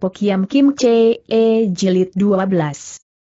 Pokiam Kim Chee Jilid 12.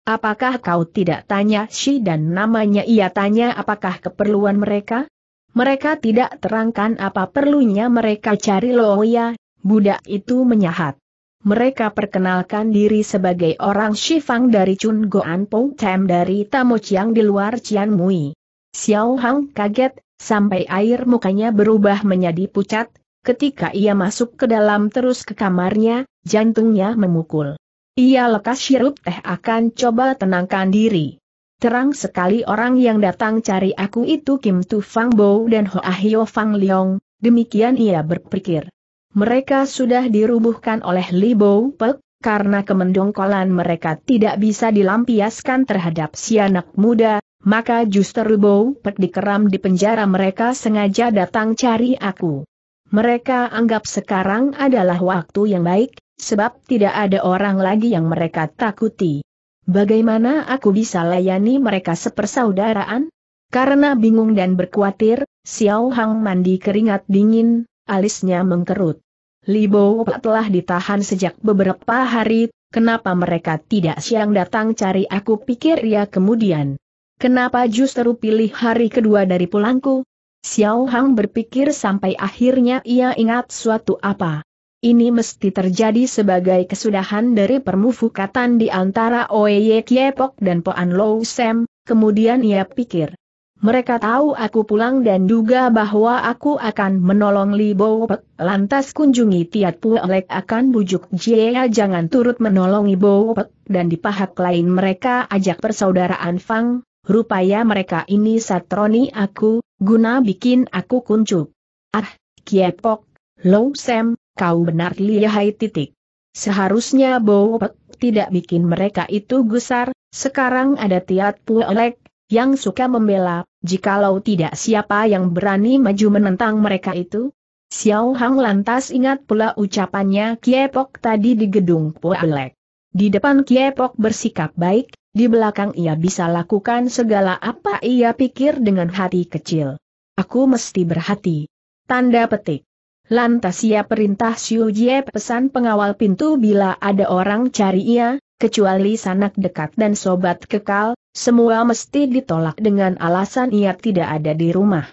Apakah kau tidak tanya si dan namanya? Ia tanya apakah keperluan mereka? Mereka tidak terangkan apa perlunya mereka cari Loya, budak itu menyahat. Mereka perkenalkan diri sebagai orang Shifang dari Chun Goan Pong Tem dari Tamo Chiang di luar Chian Mui. Xiao Hang kaget, sampai air mukanya berubah menjadi pucat, ketika ia masuk ke dalam terus ke kamarnya, jantungnya memukul. Ia lekas sirup teh akan coba tenangkan diri. Terang sekali orang yang datang cari aku itu Kim Tu Fang Bo dan Hoa Hyo Fang Leong, demikian ia berpikir. Mereka sudah dirubuhkan oleh Li Bo Pek, karena kemendongkolan mereka tidak bisa dilampiaskan terhadap si anak muda, maka justru Bo Pek dikeram di penjara. Mereka sengaja datang cari aku. Mereka anggap sekarang adalah waktu yang baik, sebab tidak ada orang lagi yang mereka takuti. Bagaimana aku bisa layani mereka sepersaudaraan? Karena bingung dan berkhawatir, Xiao Hang mandi keringat dingin, alisnya mengkerut. Li Bo Pek telah ditahan sejak beberapa hari, kenapa mereka tidak siang datang cari aku, pikir ia kemudian. Kenapa justru pilih hari kedua dari pulangku? Xiao Hang berpikir sampai akhirnya ia ingat suatu apa. Ini mesti terjadi sebagai kesudahan dari permufakatan di antara Oye Kiepok dan Poan Lou Sam, kemudian ia pikir. Mereka tahu aku pulang dan duga bahwa aku akan menolong Li Bo Pek, lantas kunjungi Tiat Pu Lek akan bujuk Jia jangan turut menolongi Bo Pek, dan di pihak lain mereka ajak persaudaraan Fang, rupanya mereka ini satroni aku, guna bikin aku kuncup. Ah, Kiepok, Lou Sam. Kau benar lihai titik. Seharusnya Bo Pek tidak bikin mereka itu gusar, sekarang ada Tiat Pu Lek yang suka membela, jikalau tidak siapa yang berani maju menentang mereka itu? Xiao Hang lantas ingat pula ucapannya Kiepok tadi di gedung Pu Lek. Di depan Kiepok bersikap baik, di belakang ia bisa lakukan segala apa ia pikir dengan hati kecil. Aku mesti berhati. Tanda petik. Lantas ia perintah Siu Jie pesan pengawal pintu bila ada orang cari ia, kecuali sanak dekat dan sobat kekal, semua mesti ditolak dengan alasan ia tidak ada di rumah.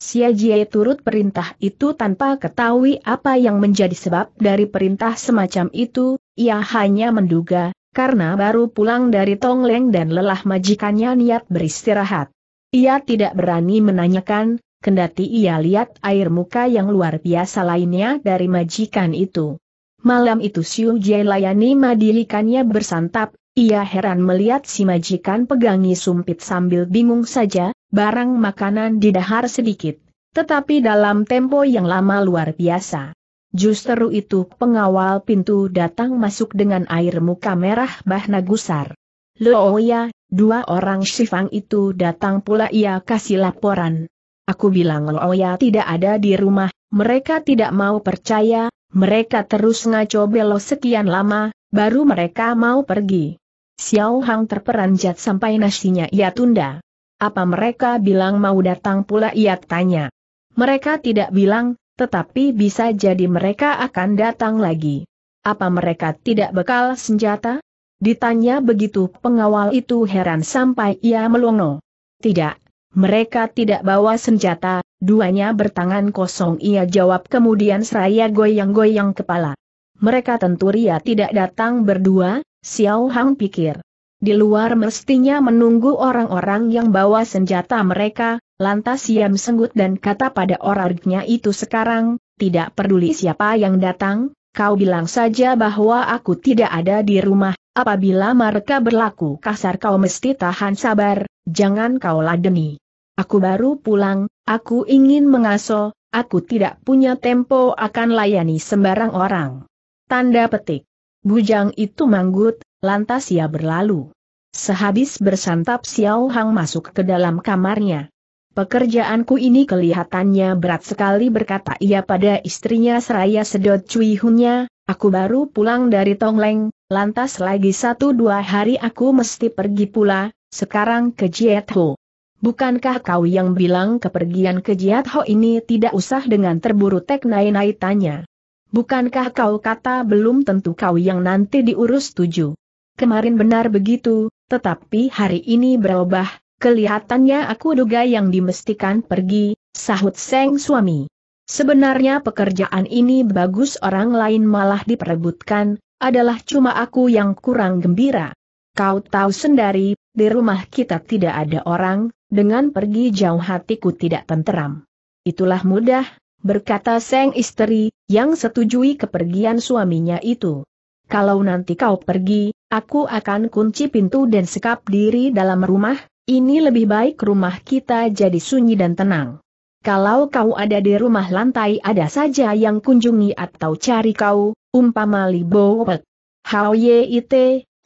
Siu Jie turut perintah itu tanpa ketahui apa yang menjadi sebab dari perintah semacam itu, ia hanya menduga, karena baru pulang dari Tongleng dan lelah majikannya niat beristirahat. Ia tidak berani menanyakan, kendati ia lihat air muka yang luar biasa lainnya dari majikan itu. Malam itu Siu Jie layani majikannya bersantap, ia heran melihat si majikan pegangi sumpit sambil bingung saja, barang makanan didahar sedikit, tetapi dalam tempo yang lama luar biasa. Justru itu pengawal pintu datang masuk dengan air muka merah bahna gusar. Loya, dua orang Shifang itu datang pula, ia kasih laporan. Aku bilang Loya tidak ada di rumah, mereka tidak mau percaya, mereka terus ngaco belok sekian lama, baru mereka mau pergi. Xiao Hang terperanjat sampai nasinya ia tunda. Apa mereka bilang mau datang pula, ia tanya. Mereka tidak bilang, tetapi bisa jadi mereka akan datang lagi. Apa mereka tidak bekal senjata? Ditanya begitu pengawal itu heran sampai ia melongo. Tidak. Mereka tidak bawa senjata, duanya bertangan kosong, ia jawab kemudian seraya goyang-goyang kepala. Mereka tentu ria tidak datang berdua, Xiao Hang pikir. Di luar mestinya menunggu orang-orang yang bawa senjata mereka, lantas ia senggut dan kata pada orangnya itu sekarang, tidak peduli siapa yang datang, kau bilang saja bahwa aku tidak ada di rumah, apabila mereka berlaku kasar kau mesti tahan sabar. Jangan kau ladeni. Aku baru pulang, aku ingin mengaso, aku tidak punya tempo akan layani sembarang orang. Tanda petik. Bujang itu manggut, lantas ia berlalu. Sehabis bersantap Xiao Hang masuk ke dalam kamarnya. Pekerjaanku ini kelihatannya berat sekali, berkata ia pada istrinya seraya sedot cuihunnya, aku baru pulang dari Tongleng, lantas lagi 1-2 hari aku mesti pergi pula. Sekarang ke Jiat Ho. Bukankah kau yang bilang kepergian ke Jiat Ho ini tidak usah dengan terburu tek nai-nai, tanya. bukankah kau kata belum tentu kau yang nanti diurus tujuh? Kemarin benar begitu, tetapi hari ini berubah, kelihatannya aku duga yang dimestikan pergi, sahut sang suami. Sebenarnya pekerjaan ini bagus, orang lain malah diperebutkan, adalah cuma aku yang kurang gembira. Kau tahu sendiri, di rumah kita tidak ada orang, dengan pergi jauh hatiku tidak tenteram. Itulah mudah, berkata sang istri, yang setujui kepergian suaminya itu. Kalau nanti kau pergi, aku akan kunci pintu dan sekap diri dalam rumah, ini lebih baik rumah kita jadi sunyi dan tenang. Kalau kau ada di rumah lantai ada saja yang kunjungi atau cari kau, umpama Li Bowek, Hao Yit,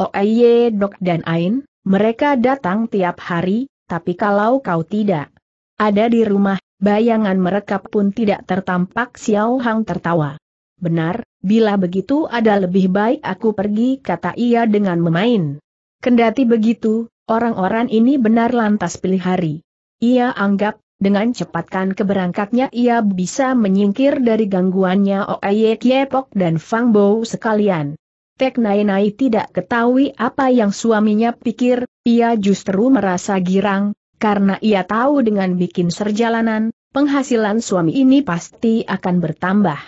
Oye Dok dan Ain, mereka datang tiap hari, tapi kalau kau tidak ada di rumah, bayangan mereka pun tidak tertampak. Xiao Hang tertawa. Benar, bila begitu ada lebih baik aku pergi, kata ia dengan memain. Kendati begitu, orang-orang ini benar lantas pilih hari. Ia anggap dengan cepatkan keberangkatnya ia bisa menyingkir dari gangguannya Oye Kiepok dan Fang Bo sekalian. Tek Nai Nai tidak ketahui apa yang suaminya pikir, ia justru merasa girang, karena ia tahu dengan bikin serjalanan, penghasilan suami ini pasti akan bertambah.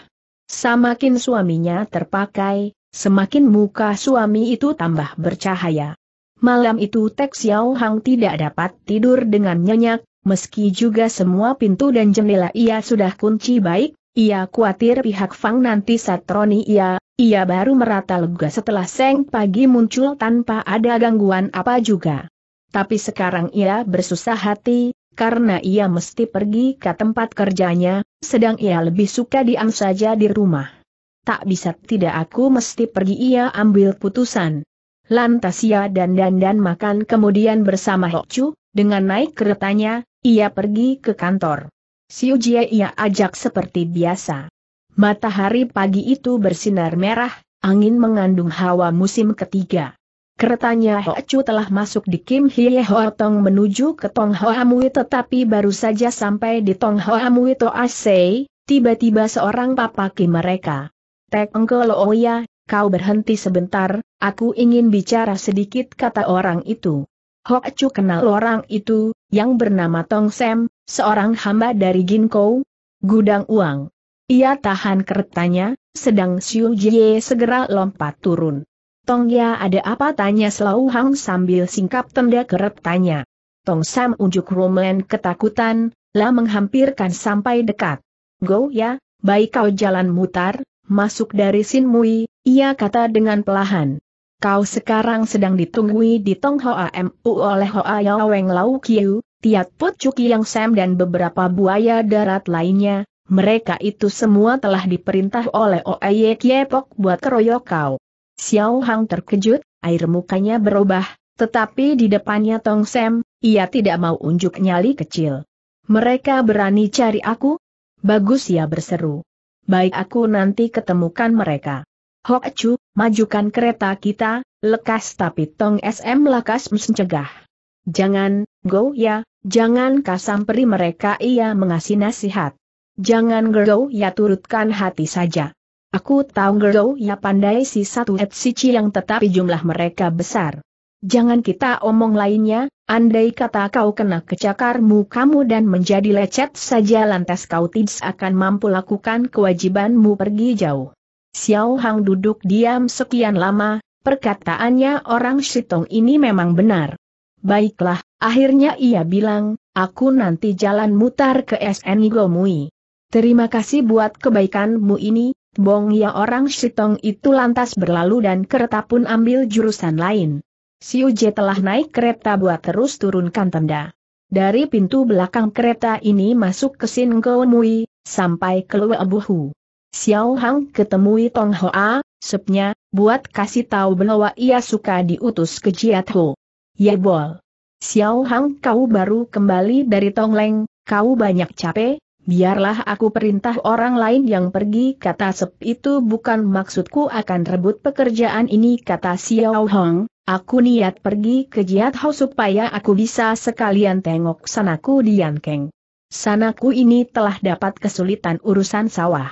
Semakin suaminya terpakai, semakin muka suami itu tambah bercahaya. Malam itu Tek Xiao Hang tidak dapat tidur dengan nyenyak. Meski juga semua pintu dan jendela ia sudah kunci baik, ia khawatir pihak Fang nanti satroni ia baru merata lega setelah sang pagi muncul tanpa ada gangguan apa juga. Tapi sekarang ia bersusah hati, karena ia mesti pergi ke tempat kerjanya, sedang ia lebih suka diam saja di rumah. Tak bisa tidak aku mesti pergi, ia ambil putusan. Lantas ia dandan makan kemudian bersama Hok Chu, dengan naik keretanya, ia pergi ke kantor. Siu Jie ia ajak seperti biasa. Matahari pagi itu bersinar merah, angin mengandung hawa musim ketiga. Keretanya Hok Chu telah masuk di Kim Hye Hotong menuju ke Tong Hoa Mui, tetapi baru saja sampai di Tong Hoa Mui Toa Sei, tiba-tiba seorang papaki mereka. Tek Engke Loya, kau berhenti sebentar, aku ingin bicara sedikit, kata orang itu. Hok Chu kenal orang itu, yang bernama Tong Sam, seorang hamba dari Ginkou, gudang uang. Ia tahan keretanya, sedang Siu Jie segera lompat turun. Tong Ya, ada apa, tanya Xiao Hang sambil singkap tenda keretanya. Tong Sam unjuk rumen ketakutan, lah menghampirkan sampai dekat. Go Ya, baik kau jalan mutar, masuk dari Sin Mui, ia kata dengan pelahan. Kau sekarang sedang ditunggui di Tong Hoa Mu oleh Hoa Yao Weng Lau Kiu, Tiat Put Chu Kiang Sam dan beberapa buaya darat lainnya, mereka itu semua telah diperintah oleh Oye Kiepok buat keroyok kau. Xiao Hang terkejut, air mukanya berubah, tetapi di depannya Tong Sam, ia tidak mau unjuk nyali kecil. Mereka berani cari aku? Bagus, ia berseru. Baik, aku nanti ketemukan mereka. Hok Chu, majukan kereta kita, lekas, tapi Tong SM lekas mencegah. Jangan, Go Ya, jangan kasamperi mereka, ia mengasih nasihat. Jangan, Go Ya, turutkan hati saja. Aku tahu Go Ya pandai si satu et si ciang, tetapi jumlah mereka besar. Jangan kita omong lainnya, andai kata kau kena kecakarmu kamu dan menjadi lecet saja, lantas kau tidak akan mampu lakukan kewajibanmu pergi jauh. Xiao Hang duduk diam sekian lama, perkataannya orang Shitong ini memang benar. Baiklah, akhirnya ia bilang, aku nanti jalan mutar ke SN Gomui. Terima kasih buat kebaikanmu ini, Bong Ya. Orang Shitong itu lantas berlalu dan kereta pun ambil jurusan lain. Siu Jie telah naik kereta buat terus turunkan tenda. Dari pintu belakang kereta ini masuk ke Sin Gomui, sampai ke Lue Buhu. Xiao Hang ketemui Tong Hoa, sepnya, buat kasih tahu bahwa ia suka diutus ke Jiat Ho. Yebol. Xiao Hang, kau baru kembali dari Tongleng, kau banyak capek, biarlah aku perintah orang lain yang pergi, kata sep itu. Bukan maksudku akan rebut pekerjaan ini, kata Xiao Hang, aku niat pergi ke Jiat Ho supaya aku bisa sekalian tengok sanaku di Yankeng. Sanaku ini telah dapat kesulitan urusan sawah.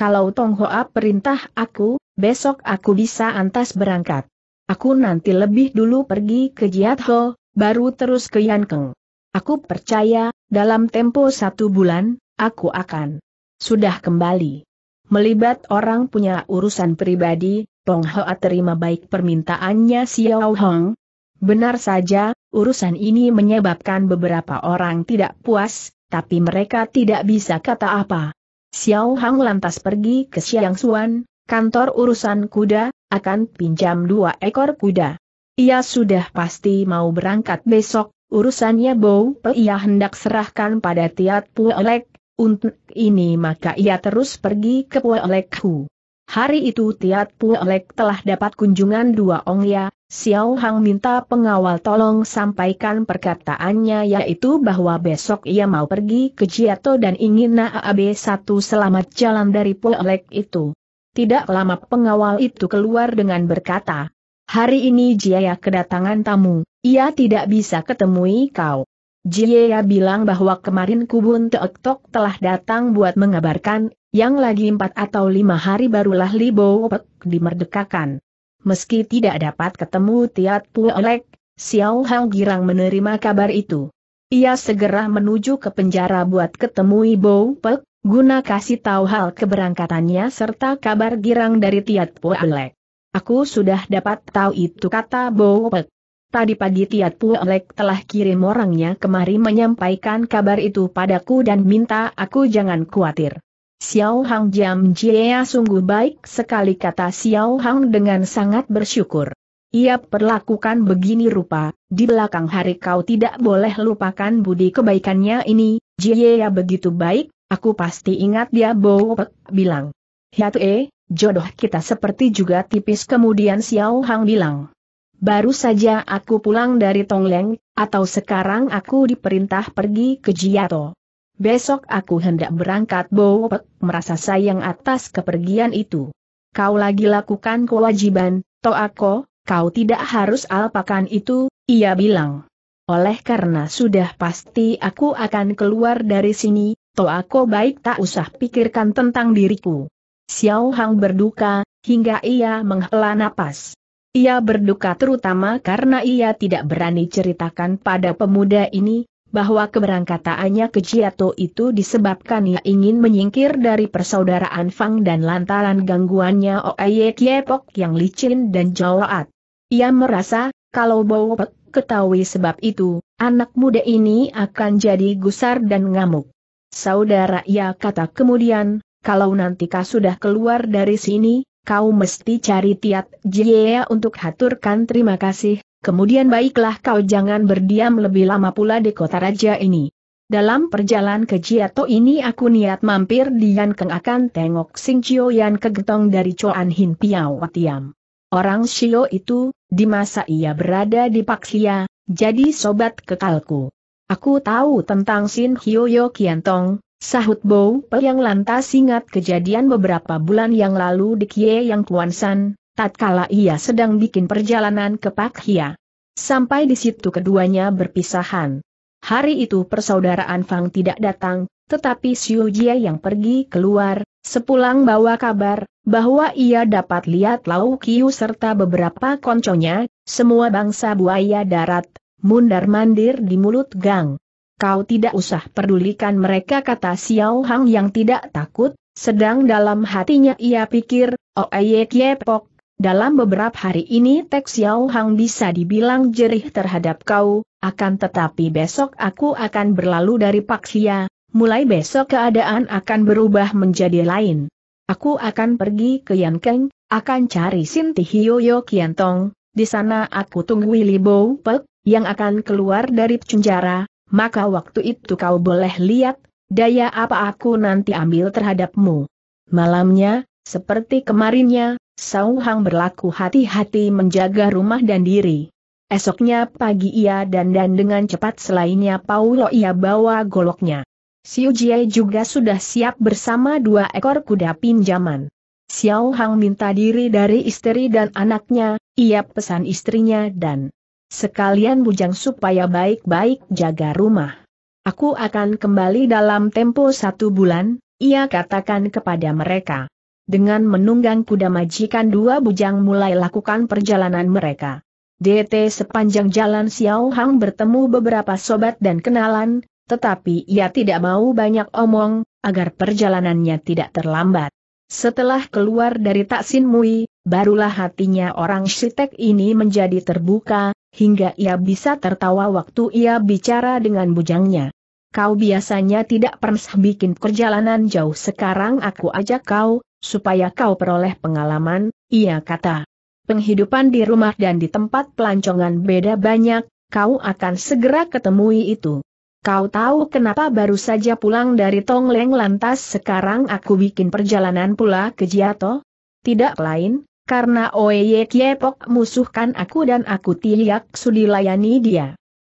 Kalau Tong Hoa perintah aku, besok aku bisa antas berangkat. Aku nanti lebih dulu pergi ke Jiat Ho, baru terus ke Yankeng. Aku percaya, dalam tempo 1 bulan, aku akan sudah kembali. Melibat orang punya urusan pribadi, Tong Hoa terima baik permintaannya Xiao Hong. Benar saja, urusan ini menyebabkan beberapa orang tidak puas, tapi mereka tidak bisa kata apa. Xiao Hang lantas pergi ke Xiangsuan, kantor urusan kuda, akan pinjam 2 ekor kuda. Ia sudah pasti mau berangkat besok, urusannya Bau Pe ia hendak serahkan pada Tiat Puelek, untuk ini maka ia terus pergi ke Puelek Hu. Hari itu Tiat Puelek telah dapat kunjungan 2 ongya, Xiao Hang minta pengawal tolong sampaikan perkataannya yaitu bahwa besok ia mau pergi ke Jiato dan ingin Naab-1 selamat jalan dari Puelek itu. Tidak lama pengawal itu keluar dengan berkata, "Hari ini Jia kedatangan tamu, ia tidak bisa ketemui kau. Jia bilang bahwa kemarin Kubun Tok Tok telah datang buat mengabarkan, yang lagi 4 atau 5 hari barulah Li Bo Pek dimerdekakan." Meski tidak dapat ketemu Tiat Puelek, Xiao Hang girang menerima kabar itu. Ia segera menuju ke penjara buat ketemui Bo Pek, guna kasih tahu hal keberangkatannya serta kabar girang dari Tiat Puelek. "Aku sudah dapat tahu itu," kata Bo Pek. "Tadi pagi Tiat Puelek telah kirim orangnya kemari menyampaikan kabar itu padaku dan minta aku jangan khawatir." "Xiao Hang Jam Jia sungguh baik sekali," kata Xiao Hang dengan sangat bersyukur. "Ia perlakukan begini rupa, di belakang hari kau tidak boleh lupakan budi kebaikannya ini, Jia begitu baik, aku pasti ingat dia," Bo Pek bilang. "Hiatue, jodoh kita seperti juga tipis," kemudian Xiao Hang bilang. "Baru saja aku pulang dari Tongleng, atau sekarang aku diperintah pergi ke Jiato. Besok aku hendak berangkat." Bo Pek merasa sayang atas kepergian itu. "Kau lagi lakukan kewajiban, Toako, kau tidak harus alpakan itu," ia bilang. "Oleh karena sudah pasti aku akan keluar dari sini, Toako baik tak usah pikirkan tentang diriku." Xiao Hang berduka, hingga ia menghela napas. Ia berduka terutama karena ia tidak berani ceritakan pada pemuda ini bahwa keberangkataannya ke Jiato itu disebabkan ia ingin menyingkir dari persaudaraan Fang dan lantaran gangguannya Oye Kiepok yang licin dan jawaat. Ia merasa, kalau Bo Pek ketahui sebab itu, anak muda ini akan jadi gusar dan ngamuk. "Saudara," ia kata kemudian, "kalau nanti kau sudah keluar dari sini, kau mesti cari Tiat Jia untuk haturkan terima kasih. Kemudian baiklah kau jangan berdiam lebih lama pula di kota raja ini. Dalam perjalanan ke Jiato ini aku niat mampir di Yankeng akan tengok Sing Cio Yan Kegetong dari Coan Hin Piao Tiam. Orang Shio itu, di masa ia berada di Paksia, jadi sobat kekalku. Aku tahu tentang Sin Hyoyo Kiantong," sahut Bo Pek yang lantas ingat kejadian beberapa bulan yang lalu di Kie Yang Kuansan, tatkala ia sedang bikin perjalanan ke Pak Hia. Sampai di situ keduanya berpisahan. Hari itu persaudaraan Fang tidak datang, tetapi Xiu Jia yang pergi keluar, sepulang bawa kabar bahwa ia dapat lihat Lau Kiu serta beberapa konconya, semua bangsa buaya darat, mundar-mandir di mulut gang. "Kau tidak usah pedulikan mereka," kata Xiao Hang yang tidak takut, sedang dalam hatinya ia pikir, "Oye Kiepok, dalam beberapa hari ini Tek Xiao Hang bisa dibilang jerih terhadap kau, akan tetapi besok aku akan berlalu dari Paksia, mulai besok keadaan akan berubah menjadi lain. Aku akan pergi ke Yankeng, akan cari Sinti Hyoyo Kiantong, di sana aku tunggui Li Bo Pek, yang akan keluar dari penjara, maka waktu itu kau boleh lihat, daya apa aku nanti ambil terhadapmu." Malamnya, seperti kemarinnya, Xiao Hang berlaku hati-hati menjaga rumah dan diri. Esoknya pagi ia dandan dengan cepat, selainnya Paulo ia bawa goloknya. Xiu Jie juga sudah siap bersama 2 ekor kuda pinjaman. Xiao Hang minta diri dari istri dan anaknya, ia pesan istrinya dan sekalian bujang supaya baik-baik jaga rumah. "Aku akan kembali dalam tempo 1 bulan, ia katakan kepada mereka. Dengan menunggang kuda majikan dua bujang mulai lakukan perjalanan mereka. DT sepanjang jalan Xiao Hang bertemu beberapa sobat dan kenalan, tetapi ia tidak mau banyak omong, agar perjalanannya tidak terlambat. Setelah keluar dari Taksin Mui, barulah hatinya orang Shitek ini menjadi terbuka, hingga ia bisa tertawa waktu ia bicara dengan bujangnya. Kau biasanya tidak pernah bikin perjalanan jauh, sekarang aku ajak kau, supaya kau peroleh pengalaman, ia kata. Penghidupan di rumah dan di tempat pelancongan beda banyak, kau akan segera ketemui itu. Kau tahu kenapa baru saja pulang dari Tongleng lantas sekarang aku bikin perjalanan pula ke Jiato? Tidak lain, karena Oye Kiepok musuhkan aku dan aku tidak sudi layani dia.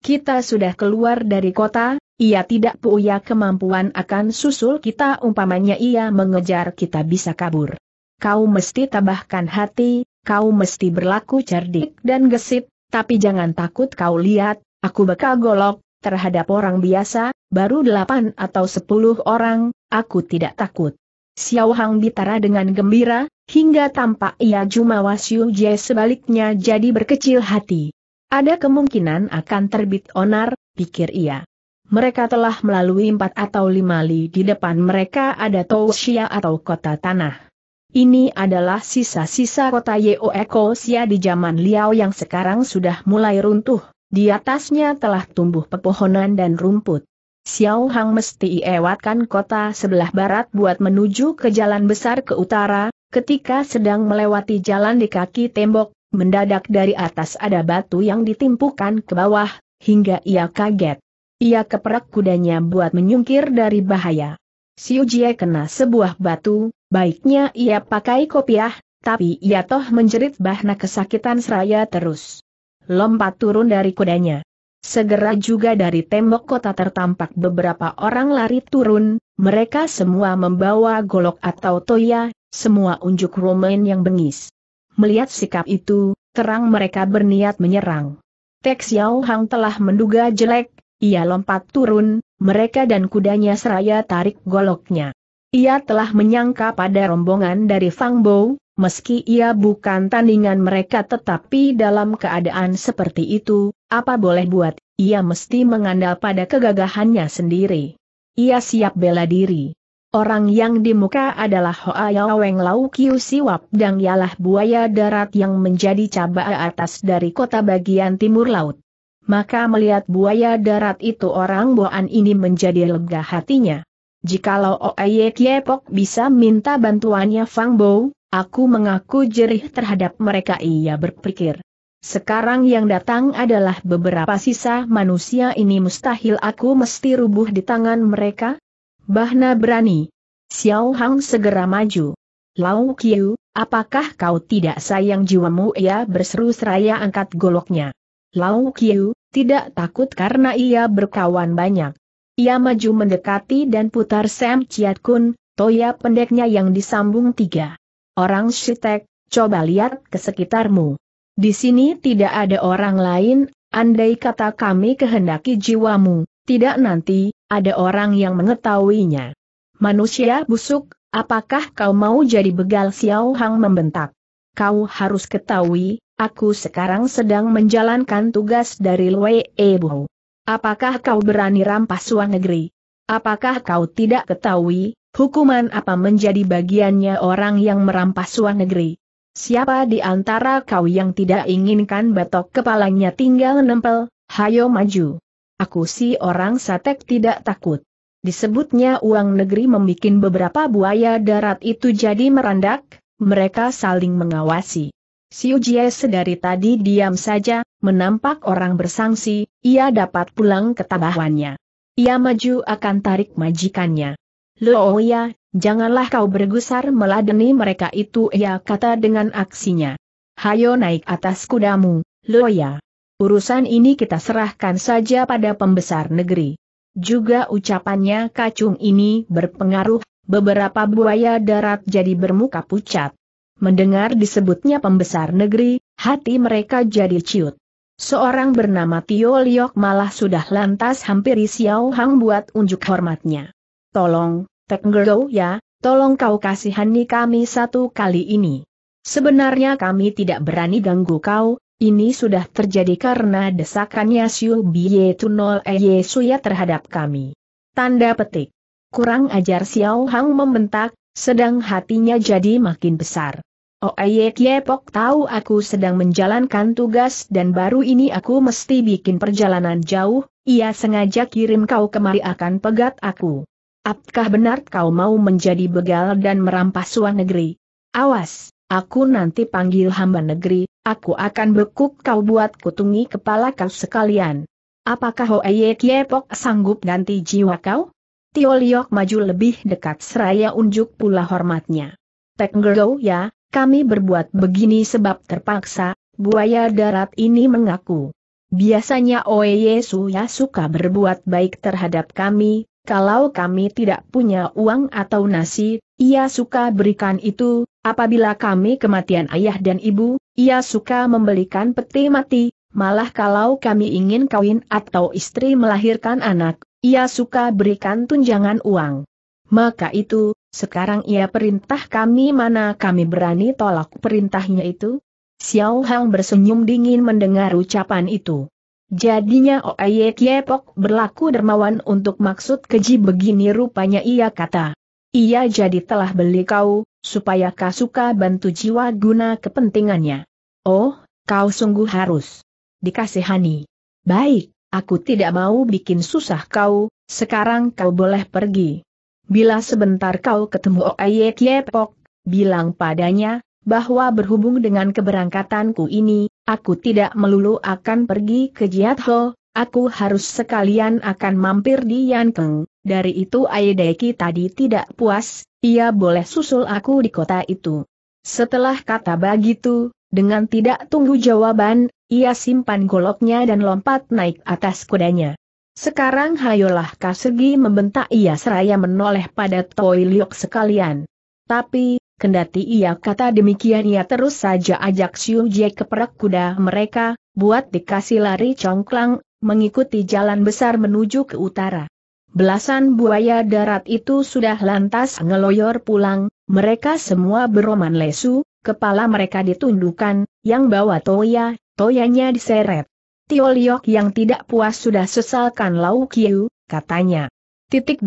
Kita sudah keluar dari kota, ia tidak punya kemampuan akan susul kita umpamanya ia mengejar kita bisa kabur. Kau mesti tabahkan hati, kau mesti berlaku cerdik dan gesit, tapi jangan takut kau lihat, aku bakal golok. Terhadap orang biasa, baru 8 atau 10 orang, aku tidak takut. Xiao Hang bicara dengan gembira, hingga tampak ia jumawa Xiu Jie sebaliknya jadi berkecil hati. Ada kemungkinan akan terbit onar, pikir ia. Mereka telah melalui 4 atau 5 li di depan mereka ada Touxia atau kota tanah. Ini adalah sisa-sisa kota Yeoekosia di zaman Liao yang sekarang sudah mulai runtuh. Di atasnya telah tumbuh pepohonan dan rumput. Xiao Hang mesti lewatkan kota sebelah barat buat menuju ke jalan besar ke utara. Ketika sedang melewati jalan di kaki tembok, mendadak dari atas ada batu yang ditimpukan ke bawah, hingga ia kaget. Ia keperak kudanya buat menyingkir dari bahaya. Xiu Jie kena sebuah batu, baiknya ia pakai kopiah, tapi ia toh menjerit bahna kesakitan seraya terus lompat turun dari kudanya. Segera juga dari tembok kota tertampak beberapa orang lari turun, mereka semua membawa golok atau toya, semua unjuk romain yang bengis. Melihat sikap itu, terang mereka berniat menyerang. Tek Xiao Hang telah menduga jelek, ia lompat turun, mereka dan kudanya seraya tarik goloknya. Ia telah menyangka pada rombongan dari Fang Bo. Meski ia bukan tandingan mereka tetapi dalam keadaan seperti itu, apa boleh buat, ia mesti mengandal pada kegagahannya sendiri. Ia siap bela diri. Orang yang di muka adalah Hoa Yao Weng Lau Kiu Siwap dan ialah buaya darat yang menjadi cabang atas dari kota bagian timur laut. Maka melihat buaya darat itu orang Boan ini menjadi lega hatinya. Jikalau Oye Kiepok bisa minta bantuannya Fang Bo, aku mengaku jerih terhadap mereka, ia berpikir. Sekarang yang datang adalah beberapa sisa manusia ini, mustahil aku mesti rubuh di tangan mereka. Bahna berani. Xiao Hang segera maju. Lau Kiu, apakah kau tidak sayang jiwamu? Ia berseru seraya angkat goloknya. Lau Kiu tidak takut karena ia berkawan banyak. Ia maju mendekati dan putar Sam Chiat Kun, toya pendeknya yang disambung 3. Orang Shitek, coba lihat ke sekitarmu. Di sini tidak ada orang lain, andai kata kami kehendaki jiwamu, tidak nanti, ada orang yang mengetahuinya. Manusia busuk, apakah kau mau jadi begal? Xiao Hang membentak. Kau harus ketahui, aku sekarang sedang menjalankan tugas dari Lue Ebo. Apakah kau berani rampas uang negeri? Apakah kau tidak ketahui? Hukuman apa menjadi bagiannya orang yang merampas uang negeri? Siapa di antara kau yang tidak inginkan batok kepalanya tinggal nempel, hayo maju. Aku si orang Satek tidak takut. Disebutnya uang negeri membikin beberapa buaya darat itu jadi merandak, mereka saling mengawasi. Xiu Jie sedari tadi diam saja, menampak orang bersangsi, ia dapat pulang ketabahannya. Ia maju akan tarik majikannya. Loya, janganlah kau bergusar meladeni mereka itu, ia kata dengan aksinya. Hayo naik atas kudamu, Loya. Urusan ini kita serahkan saja pada pembesar negeri. Juga ucapannya kacung ini berpengaruh, beberapa buaya darat jadi bermuka pucat. Mendengar disebutnya pembesar negeri, hati mereka jadi ciut. Seorang bernama Tio Liok malah sudah lantas hampiri Xiao Hang buat unjuk hormatnya. Tolong, Tekngergo ya, tolong kau kasihani kami satu kali ini. Sebenarnya kami tidak berani ganggu kau, ini sudah terjadi karena desakannya Siu Biye Tunol Eye Suya terhadap kami. Tanda petik. Kurang ajar Xiao Hang membentak, sedang hatinya jadi makin besar. Oye Kiepok tahu aku sedang menjalankan tugas dan baru ini aku mesti bikin perjalanan jauh, ia sengaja kirim kau kemari akan pegat aku. Apakah benar kau mau menjadi begal dan merampas uang negeri? Awas, aku nanti panggil hamba negeri, aku akan bekuk kau buat kutungi kepala kau sekalian. Apakah Oye Kiepok sanggup ganti jiwa kau? Tio Liok maju lebih dekat seraya unjuk pula hormatnya. Pekngerou ya, kami berbuat begini sebab terpaksa, buaya darat ini mengaku. Biasanya Oye Suya suka berbuat baik terhadap kami. Kalau kami tidak punya uang atau nasi, ia suka berikan itu, apabila kami kematian ayah dan ibu, ia suka membelikan peti mati, malah kalau kami ingin kawin atau istri melahirkan anak, ia suka berikan tunjangan uang. Maka itu, sekarang ia perintah kami mana kami berani tolak perintahnya itu? Xiao Hang bersenyum dingin mendengar ucapan itu. Jadinya Oye Kiepok berlaku dermawan untuk maksud keji begini rupanya ia kata. Ia jadi telah beli kau, supaya kau suka bantu jiwa guna kepentingannya. Oh, kau sungguh harus dikasihani. Baik, aku tidak mau bikin susah kau, sekarang kau boleh pergi. Bila sebentar kau ketemu Oye Kiepok, bilang padanya bahwa berhubung dengan keberangkatanku ini, aku tidak melulu akan pergi ke Jiat Ho, aku harus sekalian akan mampir di Yankeng. Dari itu Aideki tadi tidak puas, ia boleh susul aku di kota itu. Setelah kata begitu, dengan tidak tunggu jawaban, ia simpan goloknya dan lompat naik atas kudanya. Sekarang hayolah Kasegi membentak ia seraya menoleh pada Toy Liok sekalian. Tapi kendati ia kata demikian ia terus saja ajak Siu Jie keperak kuda mereka, buat dikasih lari congklang, mengikuti jalan besar menuju ke utara. Belasan buaya darat itu sudah lantas ngeloyor pulang, mereka semua beroman lesu, kepala mereka ditundukkan, yang bawa Toya, Toyanya diseret. Tio Liok yang tidak puas sudah sesalkan Lau Kiu, katanya. (2)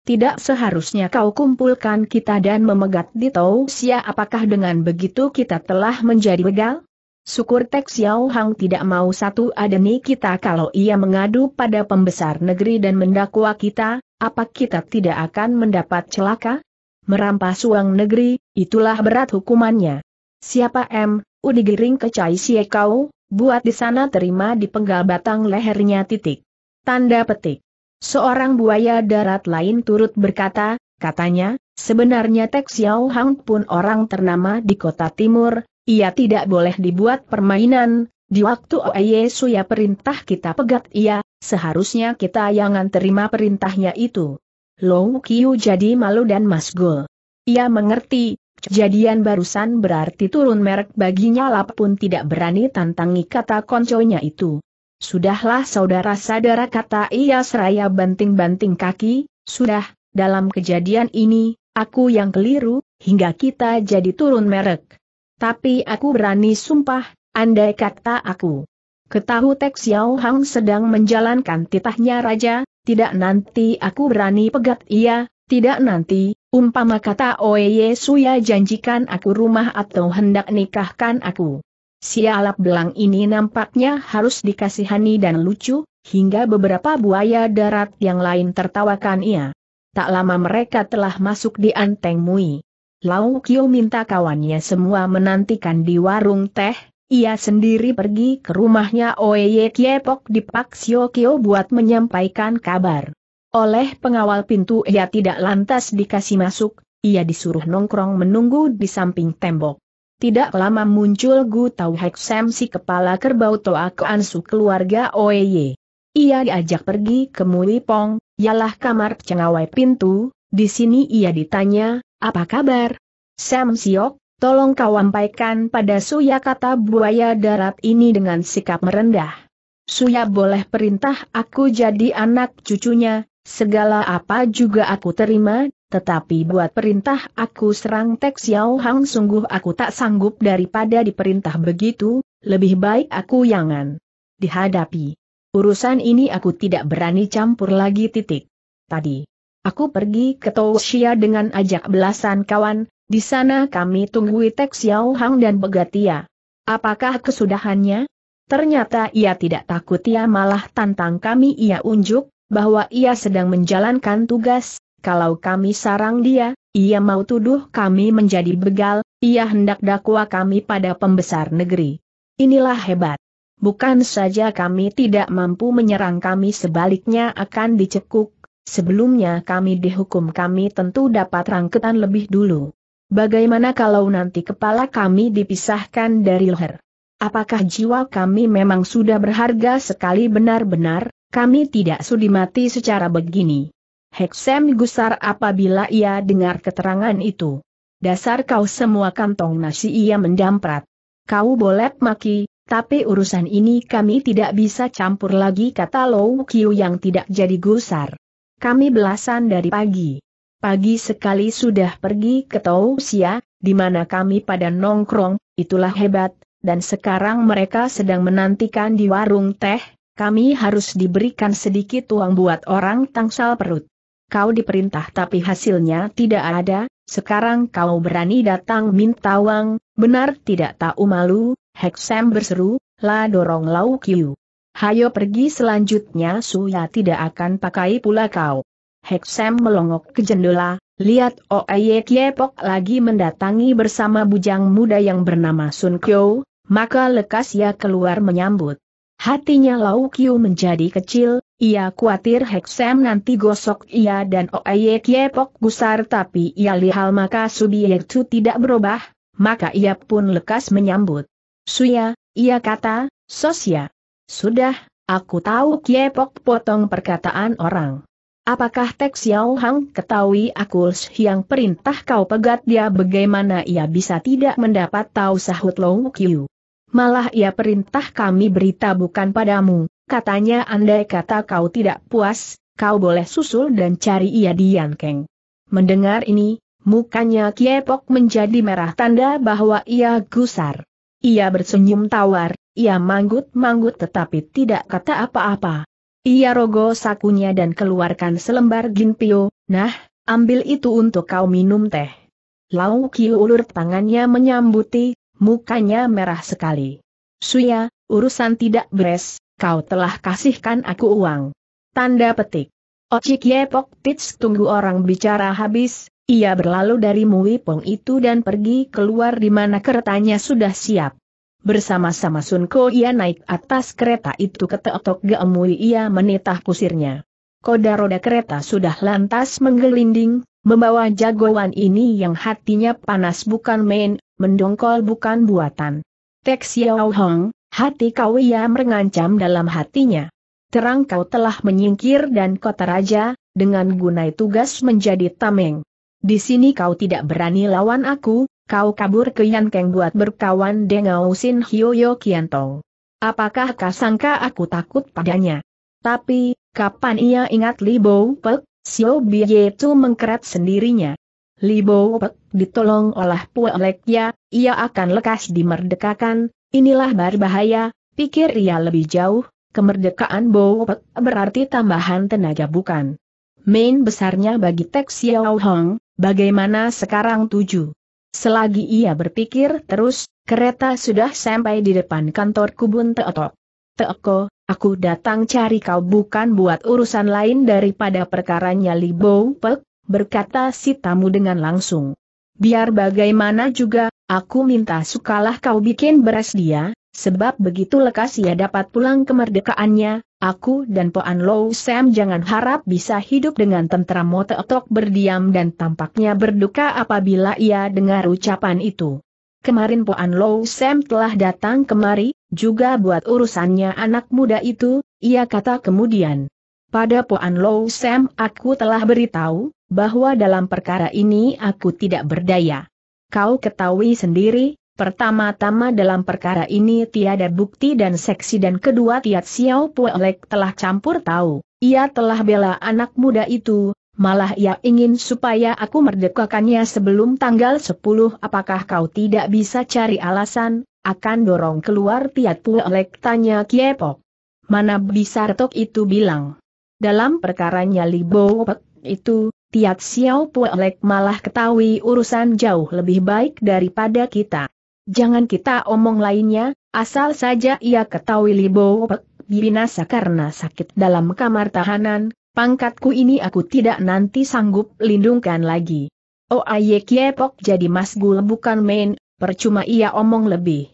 Tidak seharusnya kau kumpulkan kita dan memegat di Tousia, apakah dengan begitu kita telah menjadi begal? Syukur Tek Xiao Hang tidak mau satu adeni kita kalau ia mengadu pada pembesar negeri dan mendakwa kita, apa kita tidak akan mendapat celaka? Merampas uang negeri, itulah berat hukumannya. Siapa digiring ke Cai Sie kau, buat di sana terima dipenggal batang lehernya ? Tanda petik. Seorang buaya darat lain turut berkata, katanya, sebenarnya Tek Xiao Hang pun orang ternama di kota timur, ia tidak boleh dibuat permainan, di waktu Oye Suya perintah kita pegat ia, seharusnya kita yang terima perintahnya itu. Lou Kiu jadi malu dan masgul. Ia mengerti, kejadian barusan berarti turun merek baginya lap pun tidak berani tantangi kata konconya itu. Sudahlah saudara-saudara, kata ia seraya banting-banting kaki, sudah, dalam kejadian ini, aku yang keliru, hingga kita jadi turun merek. Tapi aku berani sumpah, andai kata aku ketahu Tek Xiao Hang sedang menjalankan titahnya raja, tidak nanti aku berani pegat ia, tidak nanti, umpama kata Oye Suya janjikan aku rumah atau hendak nikahkan aku. Si alap belang ini nampaknya harus dikasihani dan lucu, hingga beberapa buaya darat yang lain tertawakan ia. Tak lama mereka telah masuk di Anteng Mui. Lau Kiu minta kawannya semua menantikan di warung teh, ia sendiri pergi ke rumahnya Oye Kiepok di Pak Sio Kio buat menyampaikan kabar. Oleh pengawal pintu ia tidak lantas dikasih masuk, ia disuruh nongkrong menunggu di samping tembok. Tidak lama muncul Gu Tau Hek Sam si kepala kerbau Toa Keansu keluarga Oye. Ia diajak pergi ke Mui Pong, ialah kamar pengawal pintu, di sini ia ditanya, apa kabar? Sam Siok, tolong kau sampaikan pada Suya, kata buaya darat ini dengan sikap merendah. Suya boleh perintah aku jadi anak cucunya, segala apa juga aku terima, Tetapi buat perintah aku serang Tek Xiao Hang sungguh aku tak sanggup daripada diperintah begitu, lebih baik aku yangan dihadapi. Urusan ini aku tidak berani campur lagi. Tadi, aku pergi ke Touxia dengan ajak belasan kawan, di sana kami tunggui Tek Xiao Hang dan Begatia. Apakah kesudahannya? Ternyata ia tidak takut, ia malah tantang kami. Ia unjuk bahwa ia sedang menjalankan tugas. Kalau kami sarang dia, ia mau tuduh kami menjadi begal. Ia hendak dakwa kami pada pembesar negeri. Inilah hebat. Bukan saja kami tidak mampu menyerang, kami sebaliknya akan dicekuk. Sebelumnya kami dihukum, kami tentu dapat rangketan lebih dulu. Bagaimana kalau nanti kepala kami dipisahkan dari leher? Apakah jiwa kami memang sudah berharga sekali? Benar-benar, kami tidak sudi mati secara begini. Heksem gusar apabila ia dengar keterangan itu. Dasar kau semua kantong nasi, ia mendamprat. Kau boleh maki, tapi urusan ini kami tidak bisa campur lagi, kata Lou Kiu yang tidak jadi gusar. Kami belasan dari pagi sekali sudah pergi ke Tousia, di mana kami pada nongkrong, itulah hebat. Dan sekarang mereka sedang menantikan di warung teh, kami harus diberikan sedikit uang buat orang tangsal perut. Kau diperintah tapi hasilnya tidak ada, sekarang kau berani datang minta uang, benar tidak tahu malu? Heksem berseru, la dorong Lau Kiu. Hayo pergi, selanjutnya Suya tidak akan pakai pula kau. Heksem melongok ke jendela. Lihat Oye Kiepok lagi mendatangi bersama bujang muda yang bernama Sun Kyo, maka lekas ia keluar menyambut. Hatinya Lau Kiu menjadi kecil, ia khawatir Heksem nanti gosok ia dan Oye Kiepok gusar, tapi ia lihal maka Subiyektu tidak berubah, maka ia pun lekas menyambut. Suya, ia kata, Sosya. Sudah, aku tahu Kiepok potong perkataan orang. Apakah Tek Xiao Hang ketahui aku yang perintah kau pegat dia? Bagaimana ia bisa tidak mendapat tahu, sahut Lou Kiu. Malah ia perintah kami berita bukan padamu, katanya andai kata kau tidak puas, kau boleh susul dan cari ia di Yankeng. Mendengar ini, mukanya Kiepok menjadi merah, tanda bahwa ia gusar. Ia bersenyum tawar, ia manggut-manggut tetapi tidak kata apa-apa. Ia rogoh sakunya dan keluarkan selembar ginpio. Nah, ambil itu untuk kau minum teh. Lau Kiu ulur tangannya menyambuti, mukanya merah sekali. Suya, urusan tidak beres, kau telah kasihkan aku uang. Tanda petik. Oci Kiepok Tits tunggu orang bicara habis, ia berlalu dari Muipong itu dan pergi keluar di mana keretanya sudah siap. Bersama-sama Sun Ko ia naik atas kereta itu ke Teotok Geemui, ia menitah kusirnya. Koda roda kereta sudah lantas menggelinding, membawa jagoan ini yang hatinya panas bukan main, mendongkol bukan buatan. Tek Xiao Hang, hati kau, ia mengancam dalam hatinya. Terang kau telah menyingkir dan kota raja, dengan gunai tugas menjadi tameng. Di sini kau tidak berani lawan aku. Kau kabur ke Yankeng buat berkawan dengan Sin Hyoyo Kiantong. Apakah kau sangka aku takut padanya? Tapi, kapan ia ingat Li Bo Pek, Sio Biye itu mengkeret sendirinya. Li Bo Pek ditolong oleh Puelekya, ia akan lekas dimerdekakan, inilah berbahaya, pikir ia lebih jauh, kemerdekaan Bo Pek berarti tambahan tenaga bukan main besarnya bagi Tek Xiao Hang. Bagaimana sekarang? Selagi ia berpikir terus, kereta sudah sampai di depan kantor Kubun Teotok. Teoko, aku datang cari kau bukan buat urusan lain daripada perkaranya Li Bo Pek, berkata si tamu dengan langsung. Biar bagaimana juga, aku minta sukalah kau bikin beres dia, sebab begitu lekas ia dapat pulang kemerdekaannya, aku dan Poan Low Sam jangan harap bisa hidup dengan tentram. Teotok berdiam dan tampaknya berduka apabila ia dengar ucapan itu. Kemarin Poan Low Sam telah datang kemari, juga buat urusannya anak muda itu, ia kata kemudian. Pada Poan Low Sam aku telah beritahu, bahwa dalam perkara ini aku tidak berdaya. Kau ketahui sendiri. Pertama-tama dalam perkara ini tiada bukti dan seksi, dan kedua Tiat Xiao Puelek telah campur tahu, ia telah bela anak muda itu, malah ia ingin supaya aku merdekakannya sebelum tanggal 10. Apakah kau tidak bisa cari alasan, akan dorong keluar Piat Puelek? Tanya Kiepok. Mana bisa Retok itu bilang. Dalam perkaranya Libo Pek itu, Tiat Xiao Puelek malah ketahui urusan jauh lebih baik daripada kita. Jangan kita omong lainnya, asal saja ia ketahui Libo Pek binasa karena sakit dalam kamar tahanan. Pangkatku ini aku tidak nanti sanggup lindungkan lagi. Oh aye, Kiepok jadi masgul bukan main, percuma ia omong lebih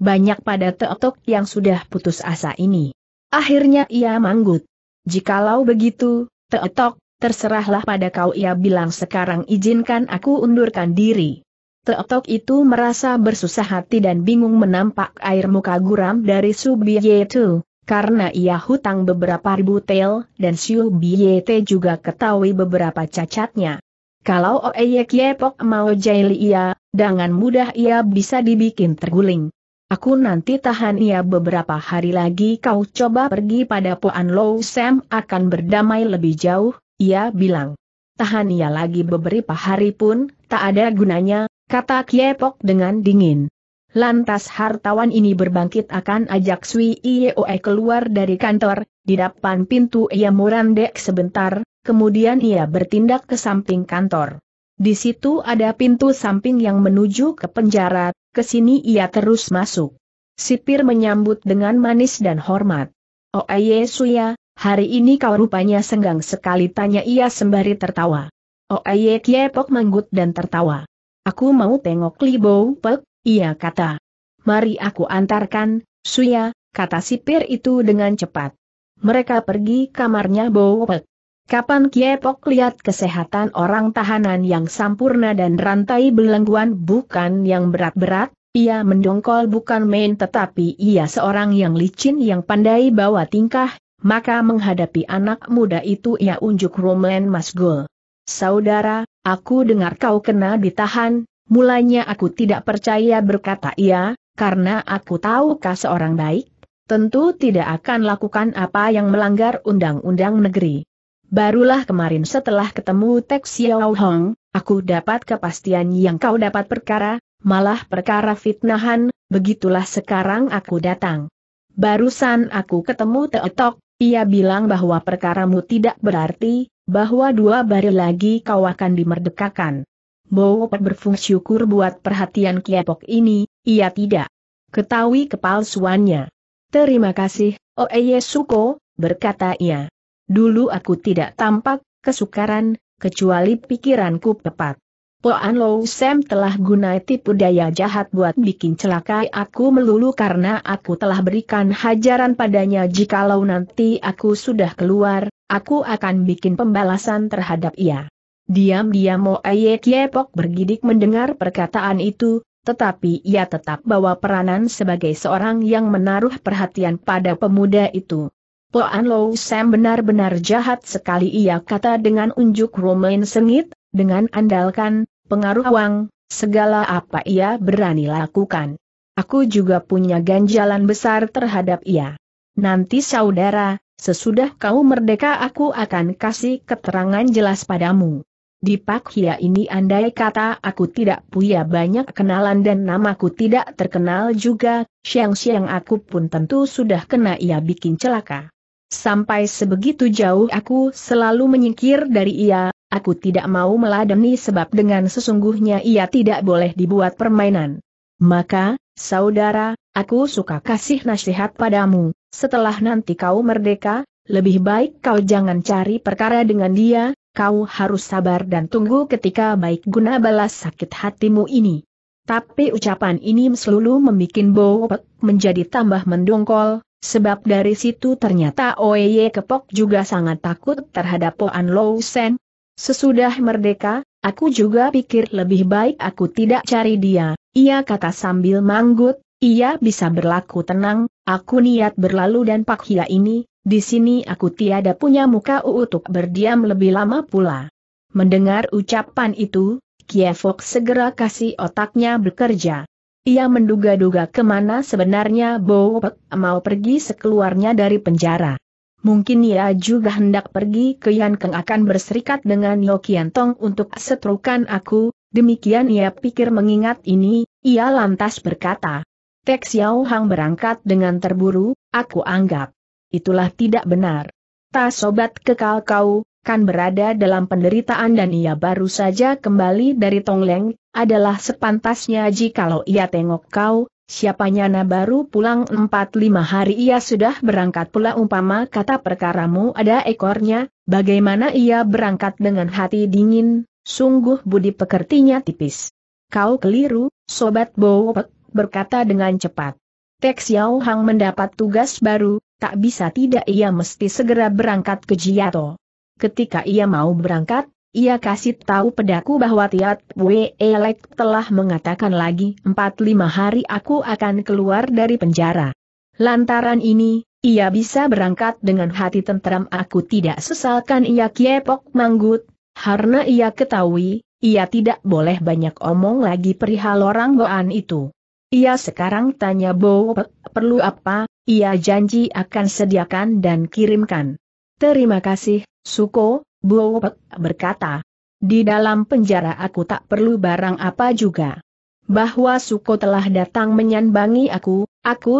banyak pada Teotok yang sudah putus asa ini. Akhirnya ia manggut. Jikalau begitu, Teotok, terserahlah pada kau, ia bilang. Sekarang izinkan aku undurkan diri. Teotok itu merasa bersusah hati dan bingung menampak air muka guram dari Subiye itu. Karena ia hutang beberapa ribu tel, dan Siu Biete juga ketahui beberapa cacatnya. Kalau Oeye Kiepok mau jahili ia, dengan mudah ia bisa dibikin terguling. Aku nanti tahan ia beberapa hari lagi. Kau coba pergi pada Poan Low Sam, akan berdamai lebih jauh, ia bilang. Tahan ia lagi beberapa hari pun, tak ada gunanya, kata Kiepok dengan dingin. Lantas hartawan ini berbangkit akan ajak Sui Ieoe keluar dari kantor. Di depan pintu ia merandek sebentar, kemudian ia bertindak ke samping kantor. Di situ ada pintu samping yang menuju ke penjara, ke sini ia terus masuk. Sipir menyambut dengan manis dan hormat. Oh aye Suya, hari ini kau rupanya senggang sekali, tanya ia sembari tertawa. Oh aye Kiepok manggut dan tertawa. Aku mau tengok Libo Pek, ia kata. Mari aku antarkan, Suya, kata sipir itu dengan cepat. Mereka pergi kamarnya Bowek. Kapan Kiepok lihat kesehatan orang tahanan yang sampurna dan rantai belengguan bukan yang berat-berat, ia mendongkol bukan main, tetapi ia seorang yang licin yang pandai bawa tingkah, maka menghadapi anak muda itu ia unjuk Roman Masgul. Saudara, aku dengar kau kena ditahan. Mulanya aku tidak percaya, berkata ia, karena aku tahu kau seorang baik, tentu tidak akan lakukan apa yang melanggar undang-undang negeri. Barulah kemarin setelah ketemu Tek Xiao Hong, aku dapat kepastian yang kau dapat perkara, malah perkara fitnahan, begitulah sekarang aku datang. Barusan aku ketemu Teotok, ia bilang bahwa perkaramu tidak berarti, bahwa 2 hari lagi kau akan dimerdekakan. Bowo berfungsi syukur buat perhatian Kiepok ini, ia tidak ketahui kepalsuannya. Terima kasih, Oeye Suko, berkata ia. Dulu aku tidak tampak kesukaran, kecuali pikiranku tepat. Poan Low Sam telah gunai tipu daya jahat buat bikin celaka aku melulu, karena aku telah berikan hajaran padanya. Jikalau nanti aku sudah keluar, aku akan bikin pembalasan terhadap ia. Diam-diam Oeye Kiepok bergidik mendengar perkataan itu, tetapi ia tetap bawa peranan sebagai seorang yang menaruh perhatian pada pemuda itu. Poan Low Sam benar-benar jahat sekali, ia kata dengan unjuk Romain sengit, dengan andalkan pengaruh uang, segala apa ia berani lakukan. Aku juga punya ganjalan besar terhadap ia. Nanti saudara, sesudah kau merdeka aku akan kasih keterangan jelas padamu. Di Pak Hia ini andai kata aku tidak punya banyak kenalan dan namaku tidak terkenal juga, siang-siang aku pun tentu sudah kena ia bikin celaka. Sampai sebegitu jauh aku selalu menyingkir dari ia, aku tidak mau meladeni sebab dengan sesungguhnya ia tidak boleh dibuat permainan. Maka, saudara, aku suka kasih nasihat padamu, setelah nanti kau merdeka, lebih baik kau jangan cari perkara dengan dia. Kau harus sabar dan tunggu ketika baik guna balas sakit hatimu ini. Tapi ucapan ini selalu membuat Bowek menjadi tambah mendongkol, sebab dari situ ternyata Oeye Kepok juga sangat takut terhadap Poan Low Sen. Sesudah merdeka, aku juga pikir lebih baik aku tidak cari dia, ia kata sambil manggut. Ia bisa berlaku tenang, aku niat berlalu dan Pak Hia ini. Di sini aku tiada punya muka untuk berdiam lebih lama pula. Mendengar ucapan itu, Kiepok segera kasih otaknya bekerja. Ia menduga-duga kemana sebenarnya Bowek mau pergi sekeluarnya dari penjara. Mungkin ia juga hendak pergi ke Yan Keng akan berserikat dengan Yo Kian Tong untuk seterukan aku, demikian ia pikir mengingat ini, ia lantas berkata. Tek Xiao Hang berangkat dengan terburu, aku anggap. Itulah tidak benar. Ta sobat kekal kau, kan berada dalam penderitaan dan ia baru saja kembali dari Tongleng, adalah sepantasnya jikalau ia tengok kau. Siapa nyana baru pulang 4-5 hari ia sudah berangkat pula umpama kata perkaramu ada ekornya, bagaimana ia berangkat dengan hati dingin, sungguh budi pekertinya tipis. Kau keliru, Sobat Bowek, berkata dengan cepat. Tek Xiao Hang mendapat tugas baru, tak bisa tidak ia mesti segera berangkat ke Jiato. Ketika ia mau berangkat, ia kasih tahu padaku bahwa Tiat Wei Elek telah mengatakan lagi 4-5 hari aku akan keluar dari penjara. Lantaran ini, ia bisa berangkat dengan hati tenteram aku tidak sesalkan ia kiepok manggut, karena ia ketahui, ia tidak boleh banyak omong lagi perihal orang Goan itu. Ia sekarang tanya Bo perlu apa, ia janji akan sediakan dan kirimkan. Terima kasih, Suko. Bowek berkata, di dalam penjara aku tak perlu barang apa juga. Bahwa Suko telah datang menyambangi aku